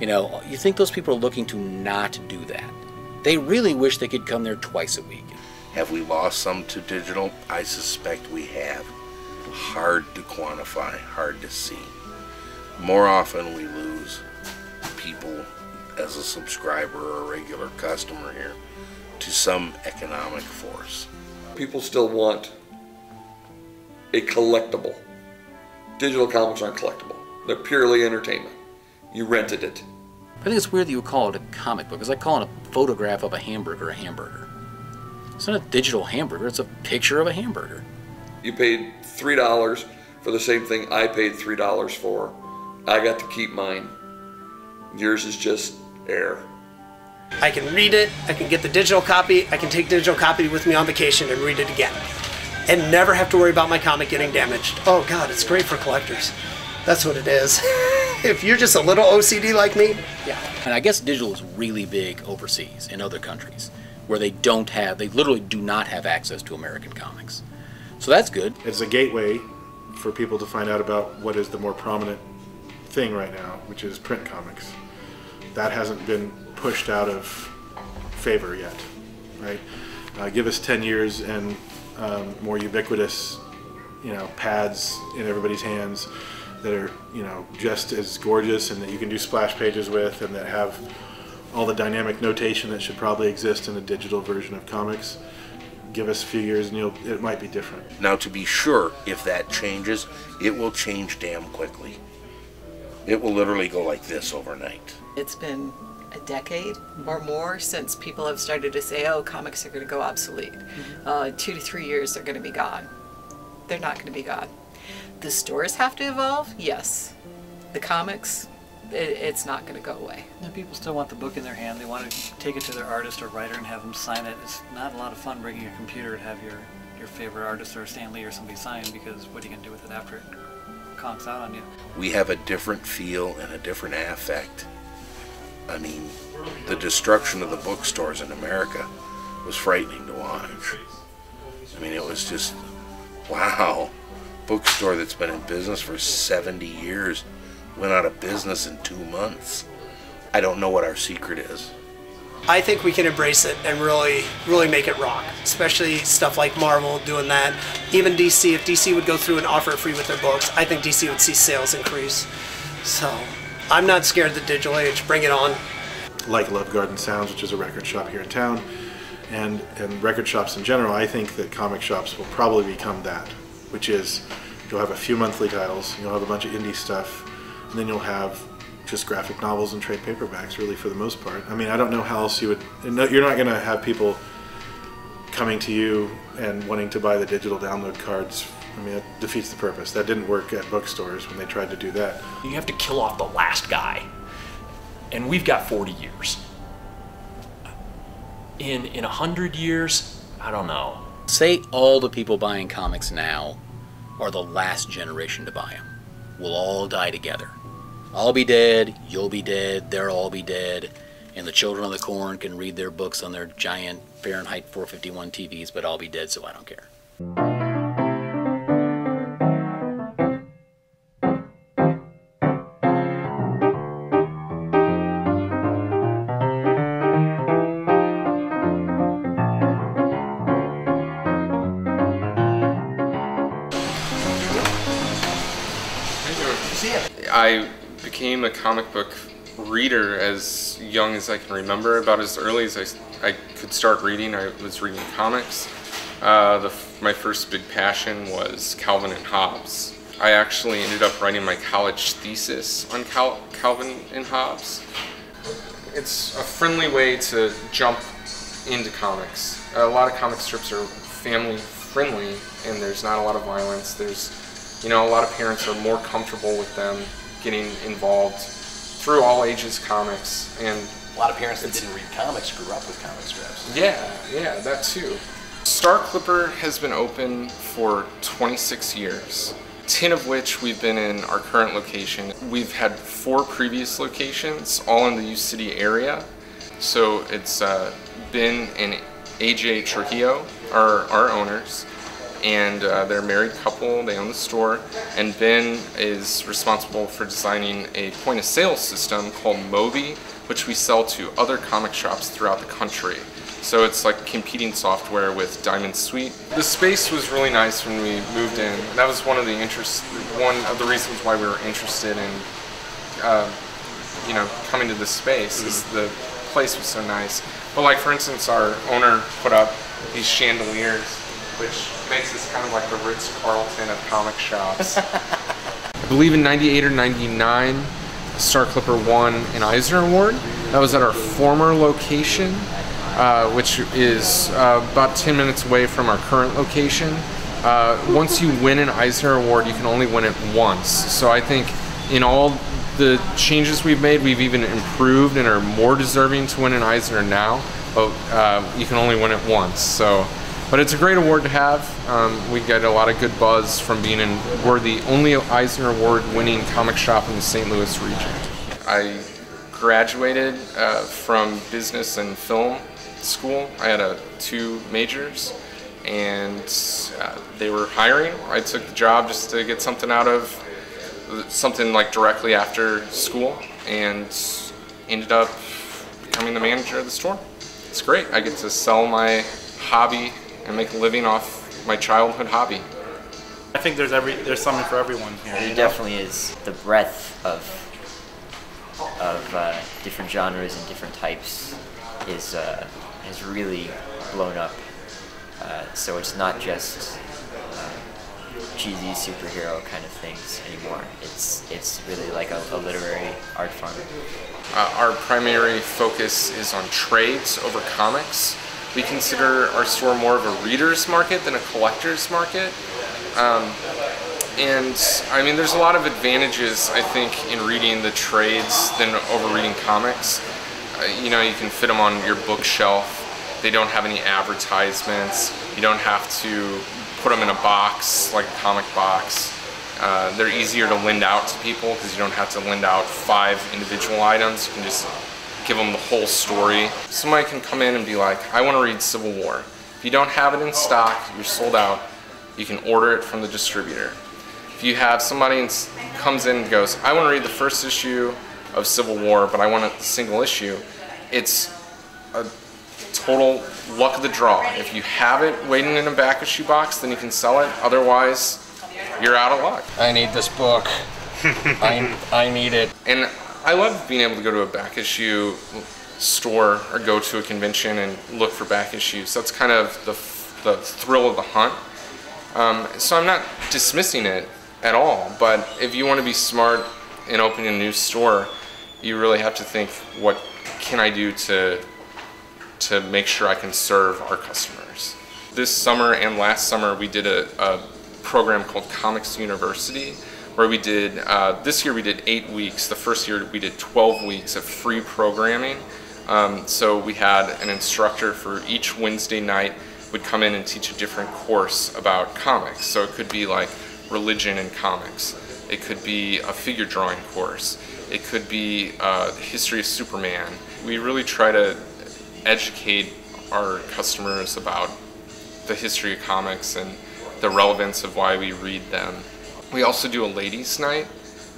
You know, you think those people are looking to not do that. They really wish they could come there twice a week. Have we lost some to digital? I suspect we have. Hard to quantify, hard to see. More often we lose people as a subscriber or a regular customer here to some economic force. People still want a collectible. Digital comics aren't collectible. They're purely entertainment. You rented it. I think it's weird that you would call it a comic book. It's like calling a photograph of a hamburger a hamburger. It's not a digital hamburger, it's a picture of a hamburger. You paid three dollars for the same thing I paid three dollars for. I got to keep mine. Yours is just air. I can read it, I can get the digital copy, I can take digital copy with me on vacation and read it again. And never have to worry about my comic getting damaged. Oh God, it's great for collectors. That's what it is. If you're just a little O C D like me, yeah. And I guess digital is really big overseas in other countries where they don't have, they literally do not have access to American comics. So that's good. It's a gateway for people to find out about what is the more prominent thing right now, which is print comics. That hasn't been pushed out of favor yet, right? Uh, give us ten years and um, more ubiquitous, you know, pads in everybody's hands that are, you know, just as gorgeous and that you can do splash pages with and that have all the dynamic notation that should probably exist in a digital version of comics. Give us a few years and you'll, it might be different. Now, to be sure, if that changes, it will change damn quickly. It will literally go like this overnight. It's been a decade or more since people have started to say, oh, comics are going to go obsolete. Mm-hmm. uh, two to three years, they're going to be gone. They're not going to be gone. The stores have to evolve, yes. The comics, it, it's not going to go away. No, people still want the book in their hand. They want to take it to their artist or writer and have them sign it. It's not a lot of fun bringing your computer and have your, your favorite artist or Stan Lee or somebody sign, because what are you going to do with it after it conks out on you? We have a different feel and a different affect. I mean, the destruction of the bookstores in America was frightening to watch. I mean, it was just, wow. Bookstore that's been in business for seventy years went out of business in two months. I don't know what our secret is. I think we can embrace it and really, really make it rock, especially stuff like Marvel doing that. Even D C, if D C would go through and offer it free with their books, I think D C would see sales increase. So I'm not scared of the digital age. Bring it on. Like Love Garden Sounds, which is a record shop here in town, and, and record shops in general, I think that comic shops will probably become that, which is you'll have a few monthly titles, you'll have a bunch of indie stuff, and then you'll have just graphic novels and trade paperbacks, really, for the most part. I mean, I don't know how else you would... No, you're not going to have people coming to you and wanting to buy the digital download cards. I mean, it defeats the purpose. That didn't work at bookstores when they tried to do that. You have to kill off the last guy, and we've got forty years. In, in one hundred years, I don't know. Say all the people buying comics now are the last generation to buy them. We'll all die together. I'll be dead, you'll be dead, they'll all be dead, and the children of the corn can read their books on their giant Fahrenheit four fifty-one T Vs, but I'll be dead, so I don't care. I became a comic book reader as young as I can remember. About as early as I, I could start reading, I was reading comics. Uh, the, my first big passion was Calvin and Hobbes. I actually ended up writing my college thesis on Cal Calvin and Hobbes. It's a friendly way to jump into comics. A lot of comic strips are family friendly, and there's not a lot of violence. There's, you know, a lot of parents are more comfortable with them getting involved through all ages comics. And a lot of parents that didn't read comics grew up with comic strips. Yeah, yeah, that too. Star Clipper has been open for twenty-six years, ten of which we've been in our current location. We've had four previous locations, all in the U City area. So it's uh, Ben and A J Trujillo, our, our owners. and uh, they're a married couple, they own the store, and Ben is responsible for designing a point of sale system called Moby, which we sell to other comic shops throughout the country. So it's like competing software with Diamond Suite. The space was really nice when we moved in. That was one of the interest, one of the reasons why we were interested in, uh, you know, coming to this space. Mm-hmm. Is the place was so nice. But like for instance, our owner put up these chandeliers, which makes this kind of like the Ritz-Carlton of comic shops. I believe in ninety-eight or ninety-nine, Star Clipper won an Eisner Award. That was at our former location. Uh, which is uh, about ten minutes away from our current location. Uh, once you win an Eisner Award, you can only win it once. So I think in all the changes we've made, we've even improved and are more deserving to win an Eisner now, but uh, you can only win it once. So, but it's a great award to have. Um, we get a lot of good buzz from being in, we're the only Eisner Award winning comic shop in the Saint Louis region. I graduated uh, from business and film school. I had a, two majors, and uh, they were hiring. I took the job just to get something out of something like directly after school, and ended up becoming the manager of the store. It's great. I get to sell my hobby and make a living off my childhood hobby. I think there's every there's something for everyone here. There definitely is. The breadth of of uh, different genres and different types is. Uh, has really blown up. Uh, so it's not just uh, cheesy superhero kind of things anymore. It's, it's really like a, a literary art form. Uh, our primary focus is on trades over comics. We consider our store more of a reader's market than a collector's market. Um, and I mean, there's a lot of advantages, I think, in reading the trades than over reading comics. You know, you can fit them on your bookshelf. They don't have any advertisements. You don't have to put them in a box, like a comic box. Uh, they're easier to lend out to people because you don't have to lend out five individual items. You can just give them the whole story. Somebody can come in and be like, I want to read Civil War. If you don't have it in stock, you're sold out, you can order it from the distributor. If you have somebody that comes in and goes, I want to read the first issue of Civil War, but I want a single issue, it's a total luck of the draw. If you have it waiting in a back issue box, then you can sell it. Otherwise, you're out of luck. I need this book. I, I need it. And I love being able to go to a back issue store or go to a convention and look for back issues. That's kind of the, the thrill of the hunt. Um, so I'm not dismissing it at all, but if you want to be smart in opening a new store, you really have to think, what can I do to to make sure I can serve our customers? This summer and last summer we did a, a program called Comics University, where we did, uh, this year we did eight weeks, the first year we did twelve weeks of free programming. Um, so we had an instructor for each Wednesday night would come in and teach a different course about comics. So it could be like religion and comics. It could be a figure drawing course. It could be uh, the history of Superman. We really try to educate our customers about the history of comics and the relevance of why we read them. We also do a ladies' night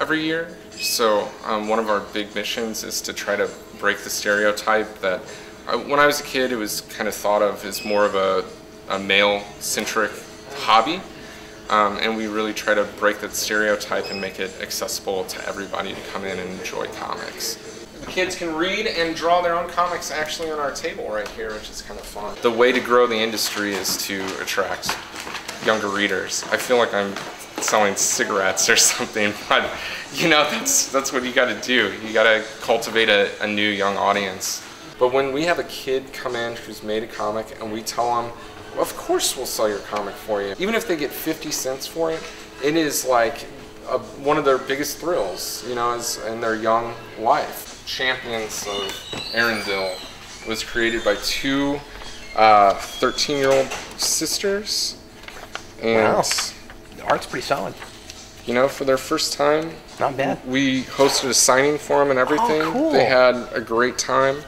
every year. So um, one of our big missions is to try to break the stereotype that I, when I was a kid, it was kind of thought of as more of a, a male-centric hobby. Um, and we really try to break that stereotype and make it accessible to everybody to come in and enjoy comics. Kids can read and draw their own comics actually on our table right here, which is kind of fun. The way to grow the industry is to attract younger readers. I feel like I'm selling cigarettes or something, but you know, that's, that's what you gotta do. You gotta cultivate a, a new young audience. But when we have a kid come in who's made a comic and we tell them, of course we'll sell your comic for you. Even if they get fifty cents for it, it is like a, one of their biggest thrills, you know, is in their young life. Champions of Aaronville was created by two thirteen-year-old uh, sisters. And wow, the art's pretty solid. You know, for their first time, not bad. We hosted a signing for them and everything. Oh, cool. They had a great time,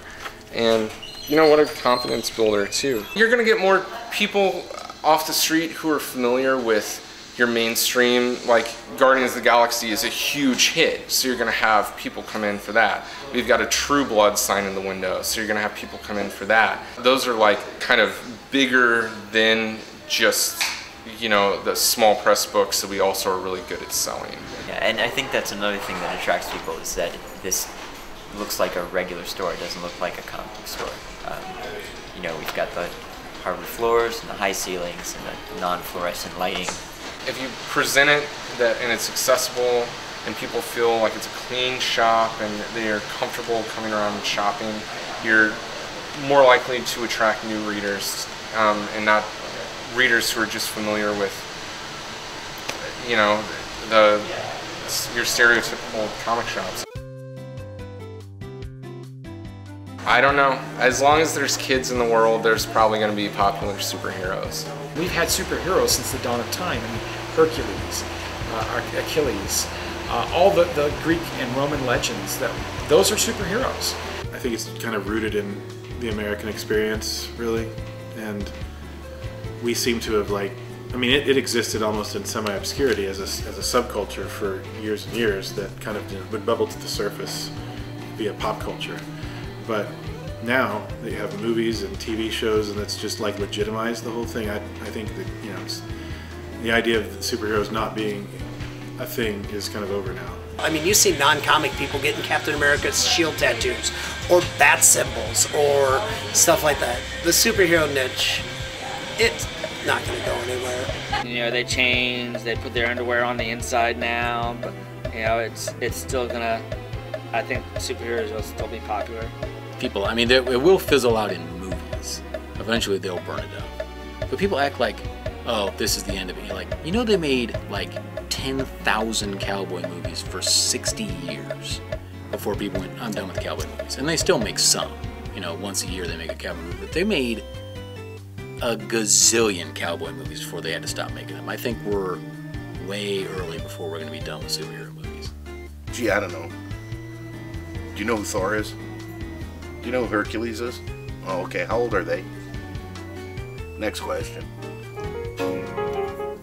and you know, what a confidence builder too. You're gonna get more people off the street who are familiar with your mainstream, like Guardians of the Galaxy is a huge hit, so you're gonna have people come in for that. We've got a True Blood sign in the window, so you're gonna have people come in for that. Those are like kind of bigger than just, you know, the small press books that we also are really good at selling. Yeah, and I think that's another thing that attracts people is that this looks like a regular store. It doesn't look like a comic book store. Um, you know, we've got the hardwood floors and the high ceilings and the non-fluorescent lighting. If you present it that and it's accessible and people feel like it's a clean shop and they are comfortable coming around and shopping, you're more likely to attract new readers um, and not readers who are just familiar with, you know, the your stereotypical comic shops. I don't know. As long as there's kids in the world, there's probably going to be popular superheroes. We've had superheroes since the dawn of time. I mean, Hercules, uh, Achilles, uh, all the, the Greek and Roman legends, that those are superheroes. I think it's kind of rooted in the American experience, really. And we seem to have, like, I mean, it, it existed almost in semi-obscurity as a, as a subculture for years and years that kind of, you know, would bubble to the surface via pop culture. But now that you have movies and T V shows, and that's just like legitimized the whole thing, I, I think that, you know, it's, the idea of superheroes not being a thing is kind of over now. I mean, you see non-comic people getting Captain America's shield tattoos, or bat symbols, or stuff like that. The superhero niche, it's not going to go anywhere. You know, they change, they put their underwear on the inside now, but, you know, it's, it's still going to, I think superheroes will still be popular. People, I mean, it will fizzle out in movies. Eventually, they'll burn it up. But people act like, oh, this is the end of it. You're like, you know, they made like ten thousand cowboy movies for sixty years before people went, I'm done with cowboy movies. And they still make some. You know, once a year they make a cowboy movie. But they made a gazillion cowboy movies before they had to stop making them. I think we're way early before we're going to be done with superhero movies. Gee, I don't know. Do you know who Thor is? Do you know who Hercules is? Oh, okay. How old are they? Next question. Are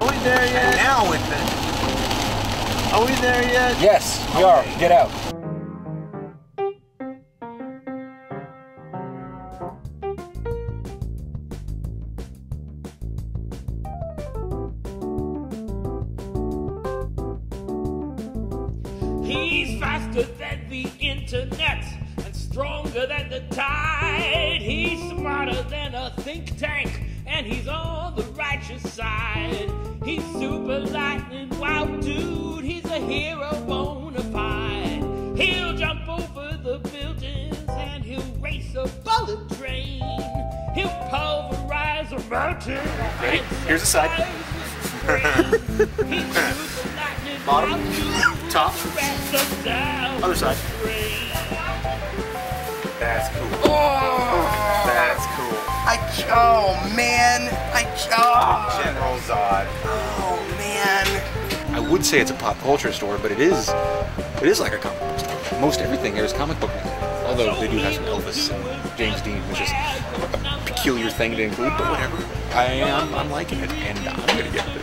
we there yet? Now with it. Are we there yet? Yes, we are. Get out. He's faster than the internet and stronger than the tide. He's smarter than a think tank and he's on the righteous side. He's super lightning, wow dude, he's a hero bonafide. He'll jump over the buildings and he'll race a bullet train. He'll pulverize a mountain. Ready? Here's a side. Bottom, top, other side. That's cool. Oh, that's cool. I, oh man, I, oh. General Zod. Oh man. I would say it's a pop culture store, but it is, it is like a comic book store. Most everything there is comic book. Although they do have some Elvis and James Dean, which is a peculiar thing to include, but whatever. I am, I'm liking it, and I'm gonna get it.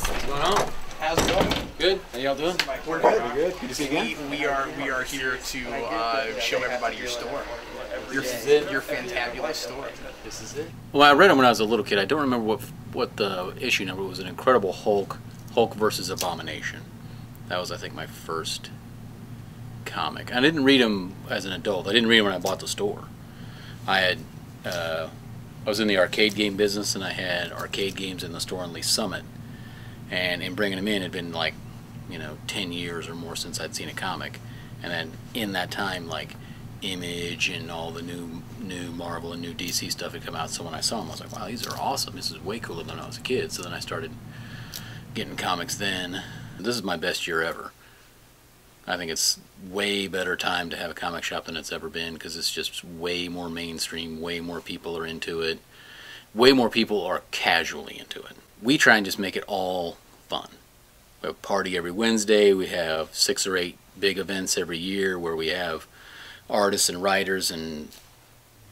What's going on? How's it going? Good. How y'all doing? We're good. We're good. Good to see you again. We, we are we are here to uh, show everybody your store. Your, this is it. Your fantabulous store. This is it. Well, I read them when I was a little kid. I don't remember what what the issue number was. An Incredible Hulk, Hulk versus Abomination. That was, I think, my first comic. I didn't read them as an adult. I didn't read them when I bought the store. I had, uh, I was in the arcade game business, and I had arcade games in the store on Lee Summit, and in bringing them in, it had been like, you know, ten years or more since I'd seen a comic, And then in that time, like Image and all the new new Marvel and new D C stuff had come out. So when I saw them, I was like, wow, these are awesome. This is way cooler than I was a kid. So then I started getting comics then. This is my best year ever. I think it's way better time to have a comic shop than it's ever been, because it's just way more mainstream, way more people are into it, way more people are casually into it. We try and just make it all fun. We have a party every Wednesday. We have six or eight big events every year where we have artists and writers and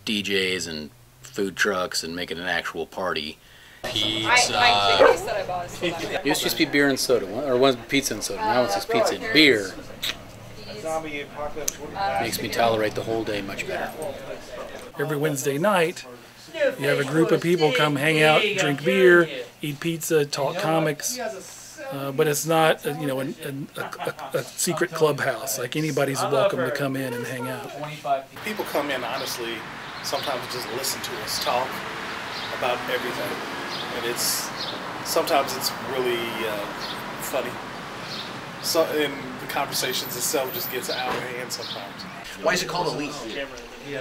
D Js and food trucks and make it an actual party. Pizza. I, my biggest that I bought is it used to just be beer and soda, or once pizza and soda. Now it's just pizza and beer. Makes me tolerate the whole day much better. Every Wednesday night, you have a group of people come hang out, drink beer, eat pizza, talk comics. Uh, but it's not, a, you know, an, an, a, a, a secret clubhouse. Like, anybody's welcome to come in and hang out. People come in, honestly, sometimes just listen to us talk about everything. And it's, sometimes it's really uh, funny. So, and the conversations itself just gets out of hand sometimes. Why is it called Elite?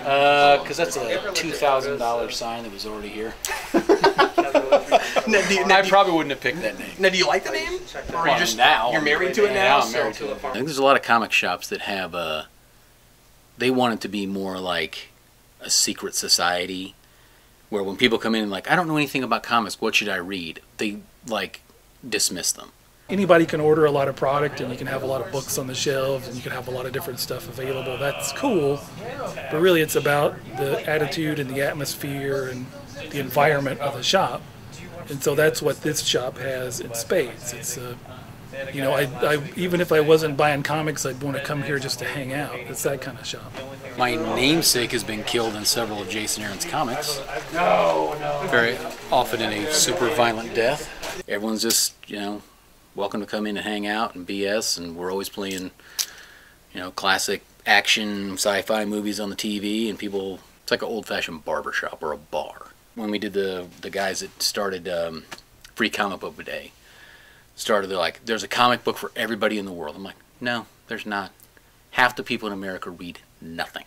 Uh, because that's a two thousand dollar sign that was already here. Now, do you, now, I probably wouldn't have picked that name. Now, do you like the name? Or are you just, now, you're married to it now? now I'm married to it. I think there's a lot of comic shops that have a... They want it to be more like a secret society, where when people come in and like, I don't know anything about comics, what should I read? They, like, dismiss them. Anybody can order a lot of product, and you can have a lot of books on the shelves, and you can have a lot of different stuff available. That's cool, but really it's about the attitude and the atmosphere and the environment of the shop. And so that's what this shop has in spades. It's, uh, you know, I, I, even if I wasn't buying comics, I'd want to come here just to hang out. It's that kind of shop. My namesake has been killed in several of Jason Aaron's comics. No, no. Very often in a super violent death. Everyone's just, you know, welcome to come in and hang out and B S, and we're always playing, you know, classic action sci-fi movies on the T V, and people, it's like an old-fashioned barbershop or a bar. When we did the the guys that started um, Free Comic Book Day, started, they're like, there's a comic book for everybody in the world. I'm like, no, there's not. Half the people in America read nothing.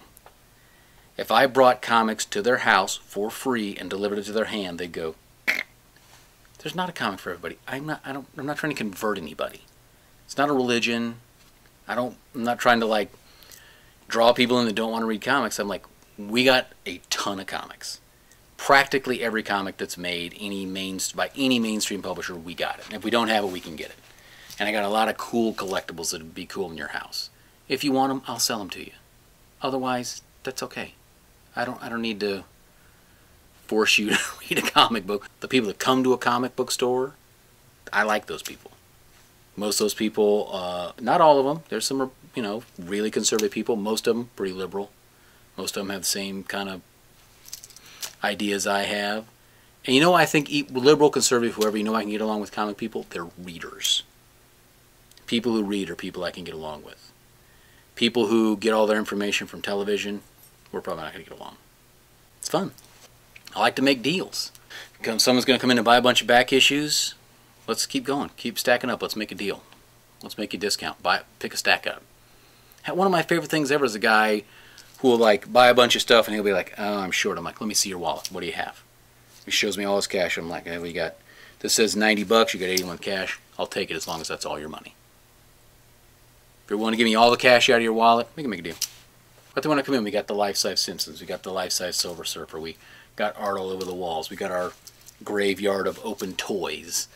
If I brought comics to their house for free and delivered it to their hand, they'd go, there's not a comic for everybody. I'm not, I don't, I'm not trying to convert anybody. It's not a religion. I don't, I'm not trying to, like, draw people in that don't want to read comics. I'm like, we got a ton of comics. Practically every comic that's made any main, by any mainstream publisher, we got it. And if we don't have it, we can get it. And I got a lot of cool collectibles that would be cool in your house. If you want them, I'll sell them to you. Otherwise, that's okay. I don't, I don't need to force you to read a comic book. The people that come to a comic book store, I like those people. Most of those people, uh, not all of them. There's some, you know, really conservative people. Most of them pretty liberal. Most of them have the same kind of ideas I have. And you know, I think liberal, conservative, whoever, you know, I can get along with comic people, they're readers. People who read are people I can get along with. People who get all their information from television, we're probably not going to get along. It's fun. I like to make deals. Someone's going to come in and buy a bunch of back issues. Let's keep going. Keep stacking up. Let's make a deal. Let's make a discount. Buy, pick a stack up. One of my favorite things ever is a guy who will, like, buy a bunch of stuff, and he'll be like, oh, I'm short. I'm like, let me see your wallet. What do you have? He shows me all his cash. I'm like, hey, we got, this says ninety bucks. You got eighty-one cash. I'll take it as long as that's all your money. If you're willing to give me all the cash out of your wallet, we can make a deal. But they want to come in. We got the life-size Simpsons. We got the life-size Silver Surfer. We got art all over the walls. We got our graveyard of open toys.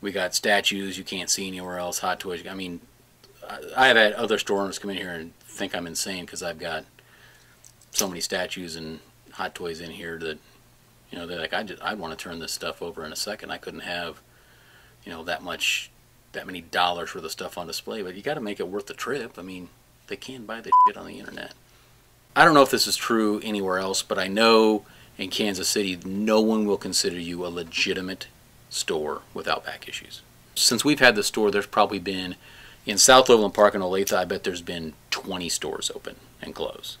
We got statues you can't see anywhere else, hot toys. I mean, I've had other store owners come in here and think I'm insane because I've got so many statues and hot toys in here that, you know, they're like, I just, I'd want to turn this stuff over in a second. I couldn't have, you know, that much, that many dollars for the stuff on display, but you got to make it worth the trip. I mean, they can buy this shit on the internet. I don't know if this is true anywhere else, but I know in Kansas City, no one will consider you a legitimate store without back issues. Since we've had the store, there's probably been, in South Overland Park and Olathe, I bet there's been twenty stores open and close.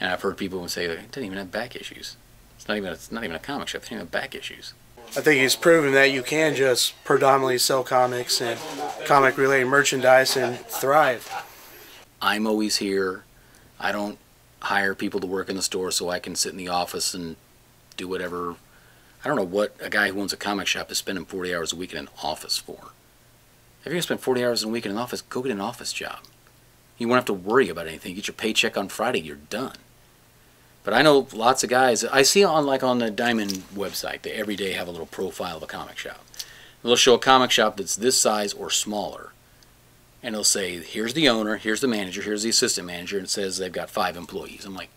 And I've heard people say, it doesn't even have back issues. It's not even, it's not even a comic shop. It doesn't even have back issues. I think he's proven that you can just predominantly sell comics and comic-related merchandise and thrive. I'm always here. I don't hire people to work in the store so I can sit in the office and do whatever. I don't know what a guy who owns a comic shop is spending forty hours a week in an office for. If you're going to spend forty hours a week in an office, go get an office job. You won't have to worry about anything. You get your paycheck on Friday, you're done. But I know lots of guys, I see on like on the Diamond website, they every day have a little profile of a comic shop. They'll show a comic shop that's this size or smaller. And they'll say, here's the owner, here's the manager, here's the assistant manager, and it says they've got five employees. I'm like,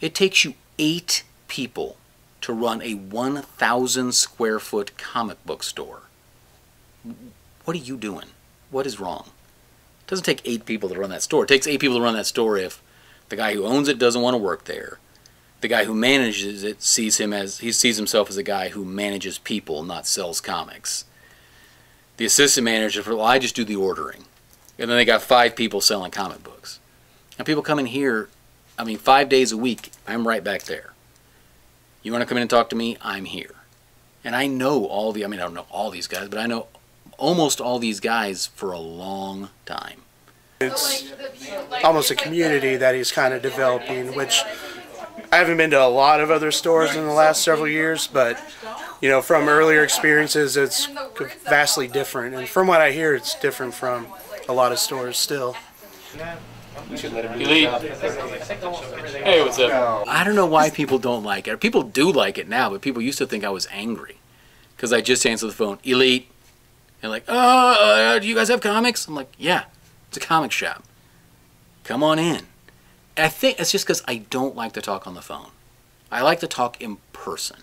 it takes you eight people to run a one thousand square foot comic book store. What are you doing? What is wrong? It doesn't take eight people to run that store. It takes eight people to run that store if the guy who owns it doesn't want to work there. The guy who manages it sees him as he sees himself as a guy who manages people, not sells comics. The assistant manager, well, I just do the ordering. And then they got five people selling comic books. And people come in here, I mean, five days a week, I'm right back there. You want to come in and talk to me? I'm here. And I know all the, I mean, I don't know all these guys, but I know almost all these guys for a long time. It's almost a community that he's kind of developing, which I haven't been to a lot of other stores in the last several years, but, you know, from earlier experiences, it's vastly different. And from what I hear, it's different from a lot of stores still. Elite. Hey, what's up? I don't know why people don't like it. People do like it now, but people used to think I was angry because I just answered the phone, Elite. And like, oh, uh, do you guys have comics? I'm like, yeah, it's a comic shop. Come on in. And I think it's just because I don't like to talk on the phone. I like to talk in person.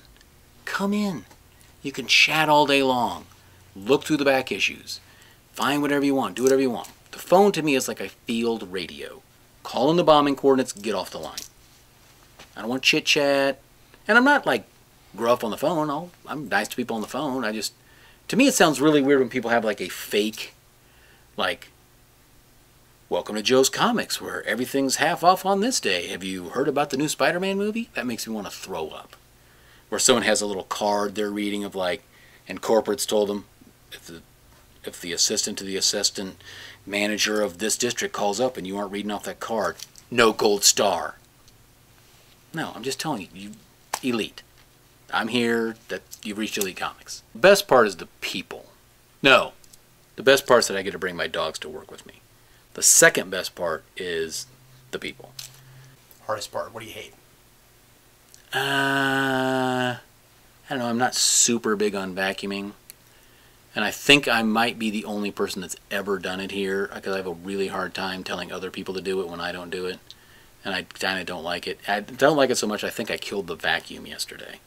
Come in. You can chat all day long. Look through the back issues. Find whatever you want. Do whatever you want. The phone to me is like a field radio. Call in the bombing coordinates, get off the line. I don't want chit-chat. And I'm not like gruff on the phone. I'll, I'm nice to people on the phone. I just, to me it sounds really weird when people have like a fake, like, welcome to Joe's Comics where everything's half off on this day. Have you heard about the new Spider-Man movie? That makes me want to throw up. Where someone has a little card they're reading of like, and corporate's told them, if the, if the assistant to the assistant manager of this district calls up and you aren't reading off that card, no gold star. No, I'm just telling you, you Elite. I'm here, that you've reached Elite Comics. The best part is the people. No, the best part is that I get to bring my dogs to work with me. The second best part is the people. Hardest part, what do you hate? Uh, I don't know, I'm not super big on vacuuming. And I think I might be the only person that's ever done it here because I have a really hard time telling other people to do it when I don't do it. And I kind of don't like it. I don't like it so much I think I killed the vacuum yesterday.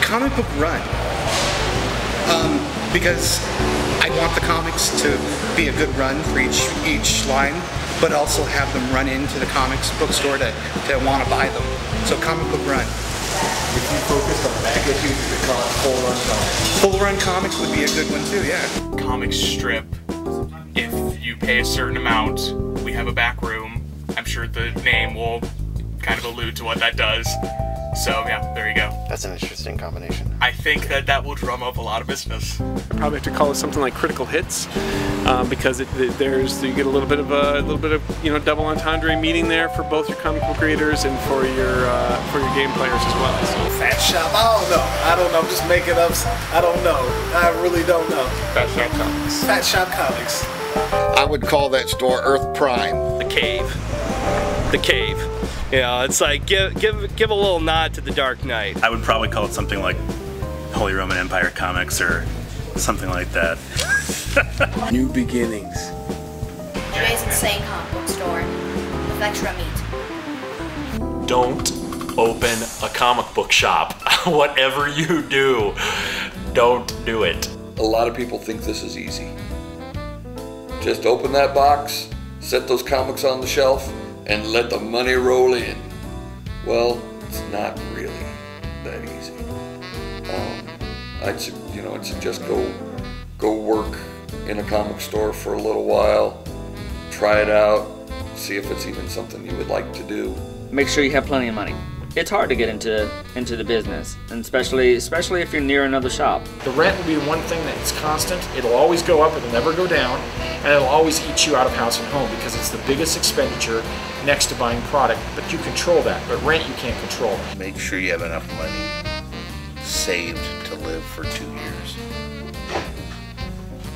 Comic book run. Um, because I want the comics to be a good run for each each line, but also have them run into the comics bookstore to, to want to buy them. So comic book run. If you focused on back issues, you could call it full run comics. Full run comics would be a good one too, yeah. Comic strip. If you pay a certain amount, we have a back room. I'm sure the name will kind of allude to what that does. So yeah, there you go. That's an interesting combination. I think that that will drum up a lot of business. I probably have to call it something like Critical Hits, um, because it, it, there's you get a little bit of a, a little bit of you know double entendre meaning there for both your comic book readers and for your uh, for your game players as well. So. Fat shop? I don't know. I don't know. Just making up. I don't know. I really don't know. Fat shop comics. Fat shop comics. I would call that store Earth Prime. The cave. The cave. You know, it's like give give give a little nod to the Dark Knight. I would probably call it something like Holy Roman Empire Comics or something like that. New beginnings. Today's insane comic book store with extra meat. Don't open a comic book shop. Whatever you do, don't do it. A lot of people think this is easy. Just open that box, set those comics on the shelf, and let the money roll in. Well, it's not really that easy. Um, I'd you know I'd suggest go go work in a comic store for a little while, try it out, see if it's even something you would like to do. Make sure you have plenty of money. It's hard to get into into the business, and especially especially if you're near another shop. The rent will be one thing that's constant. It'll always go up, it'll never go down, and it'll always eat you out of house and home because it's the biggest expenditure next to buying product, but you control that. But rent you can't control. Make sure you have enough money saved to live for two years.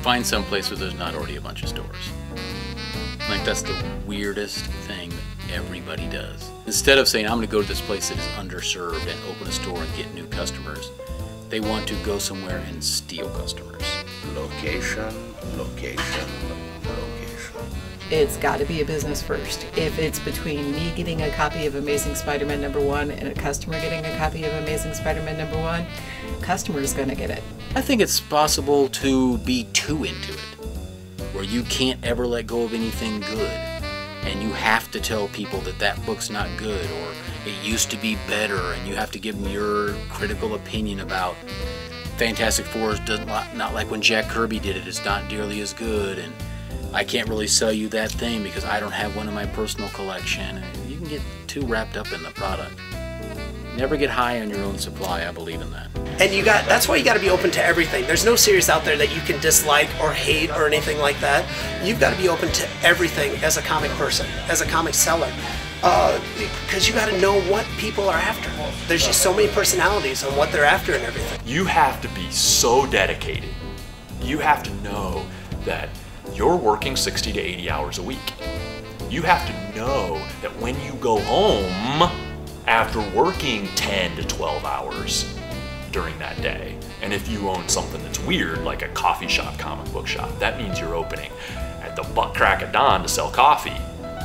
Find some place where there's not already a bunch of stores. Like, that's the weirdest thing that everybody does. Instead of saying, I'm gonna go to this place that is underserved and open a store and get new customers, they want to go somewhere and steal customers. Location, location, location. It's gotta be a business first. If it's between me getting a copy of Amazing Spider-Man number one and a customer getting a copy of Amazing Spider-Man number one, customer's gonna get it. I think it's possible to be too into it, where you can't ever let go of anything good, and you have to tell people that that book's not good, or it used to be better, and you have to give them your critical opinion about Fantastic Four is not like when Jack Kirby did it, it's not nearly as good, and I can't really sell you that thing because I don't have one in my personal collection. And you can get too wrapped up in the product. Never get high on your own supply, I believe in that. And you got, that's why you gotta be open to everything. There's no series out there that you can dislike or hate or anything like that. You've gotta be open to everything as a comic person, as a comic seller. Uh, because you gotta know what people are after. There's just so many personalities on what they're after and everything. You have to be so dedicated. You have to know that you're working sixty to eighty hours a week. You have to know that when you go home, after working ten to twelve hours during that day. And if you own something that's weird, like a coffee shop, comic book shop, that means you're opening at the butt crack of dawn to sell coffee.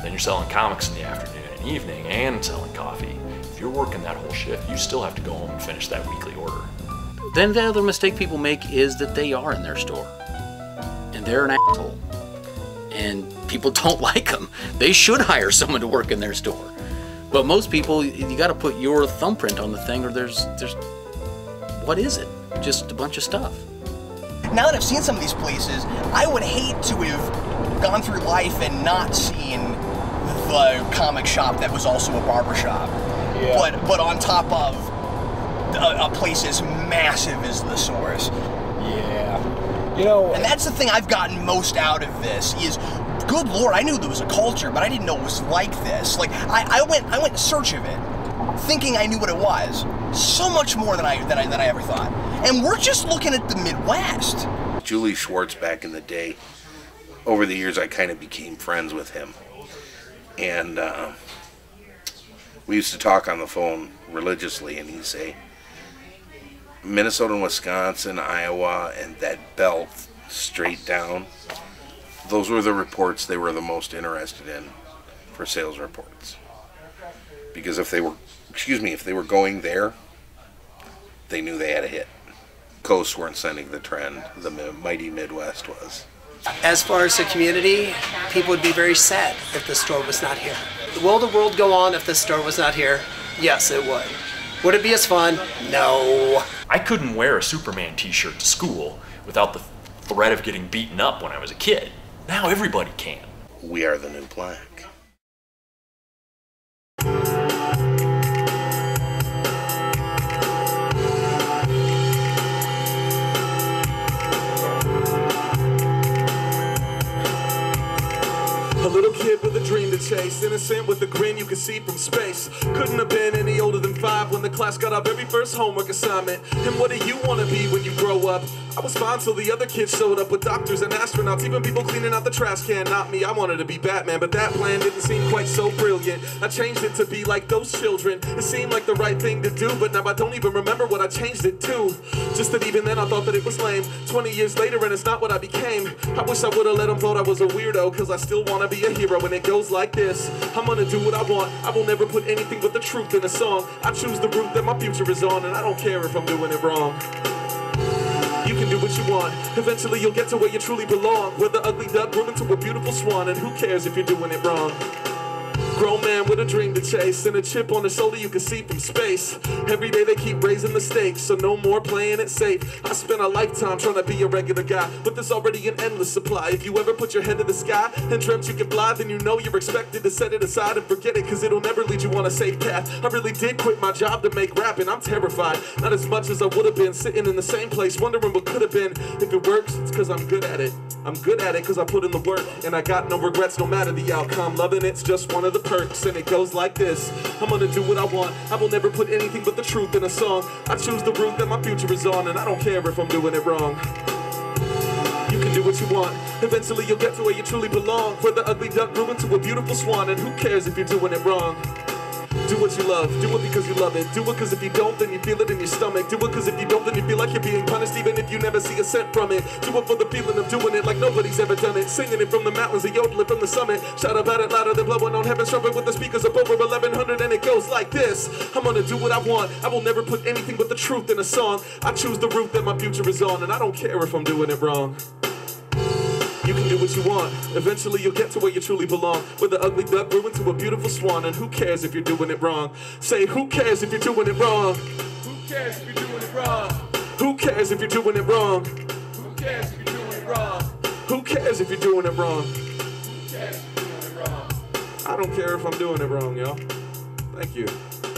Then you're selling comics in the afternoon and evening and selling coffee. If you're working that whole shift, you still have to go home and finish that weekly order. Then the other mistake people make is that they are in their store. And they're an asshole. And people don't like them. They should hire someone to work in their store. But most people, you got to put your thumbprint on the thing, or there's, there's, what is it? Just a bunch of stuff. Now that I've seen some of these places, I would hate to have gone through life and not seen the comic shop that was also a barbershop. Yeah. But, but on top of a, a place as massive as The Source. Yeah. You know. And that's the thing I've gotten most out of this is, good Lord, I knew there was a culture, but I didn't know it was like this. Like, I, I went I went in search of it, thinking I knew what it was. So much more than I, than I, than I ever thought. And we're just looking at the Midwest. Julie Schwartz back in the day, over the years I kind of became friends with him. And uh, we used to talk on the phone religiously, and he'd say, Minnesota and Wisconsin, Iowa, and that belt straight down. Those were the reports they were the most interested in for sales reports. Because if they were, excuse me, if they were going there, they knew they had a hit. Coasts weren't sending the trend, the mighty Midwest was. As far as the community, people would be very sad if the store was not here. Will the world go on if the store was not here? Yes, it would. Would it be as fun? No. I couldn't wear a Superman t-shirt to school without the threat of getting beaten up when I was a kid. Now everybody can. We are the new black. A little kid with a dream to chase, innocent with a grin you can see from space. Couldn't have been any older than five when the class got our very first homework assignment. And what do you want to be when you grow up? I was fine till the other kids showed up with doctors and astronauts, even people cleaning out the trash can. Not me, I wanted to be Batman, but that plan didn't seem quite so brilliant. I changed it to be like those children. It seemed like the right thing to do, but now I don't even remember what I changed it to. Just that even then I thought that it was lame. twenty years later and it's not what I became. I wish I would have let them thought I was a weirdo, cause I still want to be a hero, and it goes like this. I'm gonna do what I want. I will never put anything but the truth in a song. I choose the route that my future is on, and I don't care if I'm doing it wrong. You can do what you want. Eventually you'll get to where you truly belong, where the ugly duck grew into a beautiful swan, and who cares if you're doing it wrong? Grown man with a dream to chase and a chip on his shoulder you can see from space. Every day they keep raising the stakes, so no more playing it safe. I spent a lifetime trying to be a regular guy, but there's already an endless supply. If you ever put your head to the sky and dreamt you could fly, then you know you're expected to set it aside and forget it, cause it'll never lead you on a safe path. I really did quit my job to make rap and I'm terrified. Not as much as I would have been, sitting in the same place wondering what could have been. If it works, it's cause I'm good at it. I'm good at it cause I put in the work, and I got no regrets no matter the outcome. Loving it's just one of the perks, and it goes like this. I'm gonna do what I want. I will never put anything but the truth in a song. I choose the route that my future is on, and I don't care if I'm doing it wrong. You can do what you want. Eventually you'll get to where you truly belong, where the ugly duck grew into a beautiful swan. And who cares if you're doing it wrong? Do what you love, do it because you love it. Do it because if you don't, then you feel it in your stomach. Do it because if you don't, then you feel like you're being punished, even if you never see a cent from it. Do it for the feeling of doing it like nobody's ever done it. Singing it from the mountains, a yodeling from the summit. Shout about it louder than blowing on heaven's trumpet with the speakers of over eleven hundred, and it goes like this. I'm gonna do what I want. I will never put anything but the truth in a song. I choose the route that my future is on, and I don't care if I'm doing it wrong. You can do what you want. Eventually you'll get to where you truly belong, where the ugly duck grew into a beautiful swan. And who cares if you're doing it wrong? Say, who cares if you're doing it wrong? Who cares if you're doing it wrong? Who cares if you're doing it wrong? Who cares if you're doing it wrong? Who cares if you're doing it wrong? Who cares if you're doing it wrong? I don't care if I'm doing it wrong, y'all. Thank you.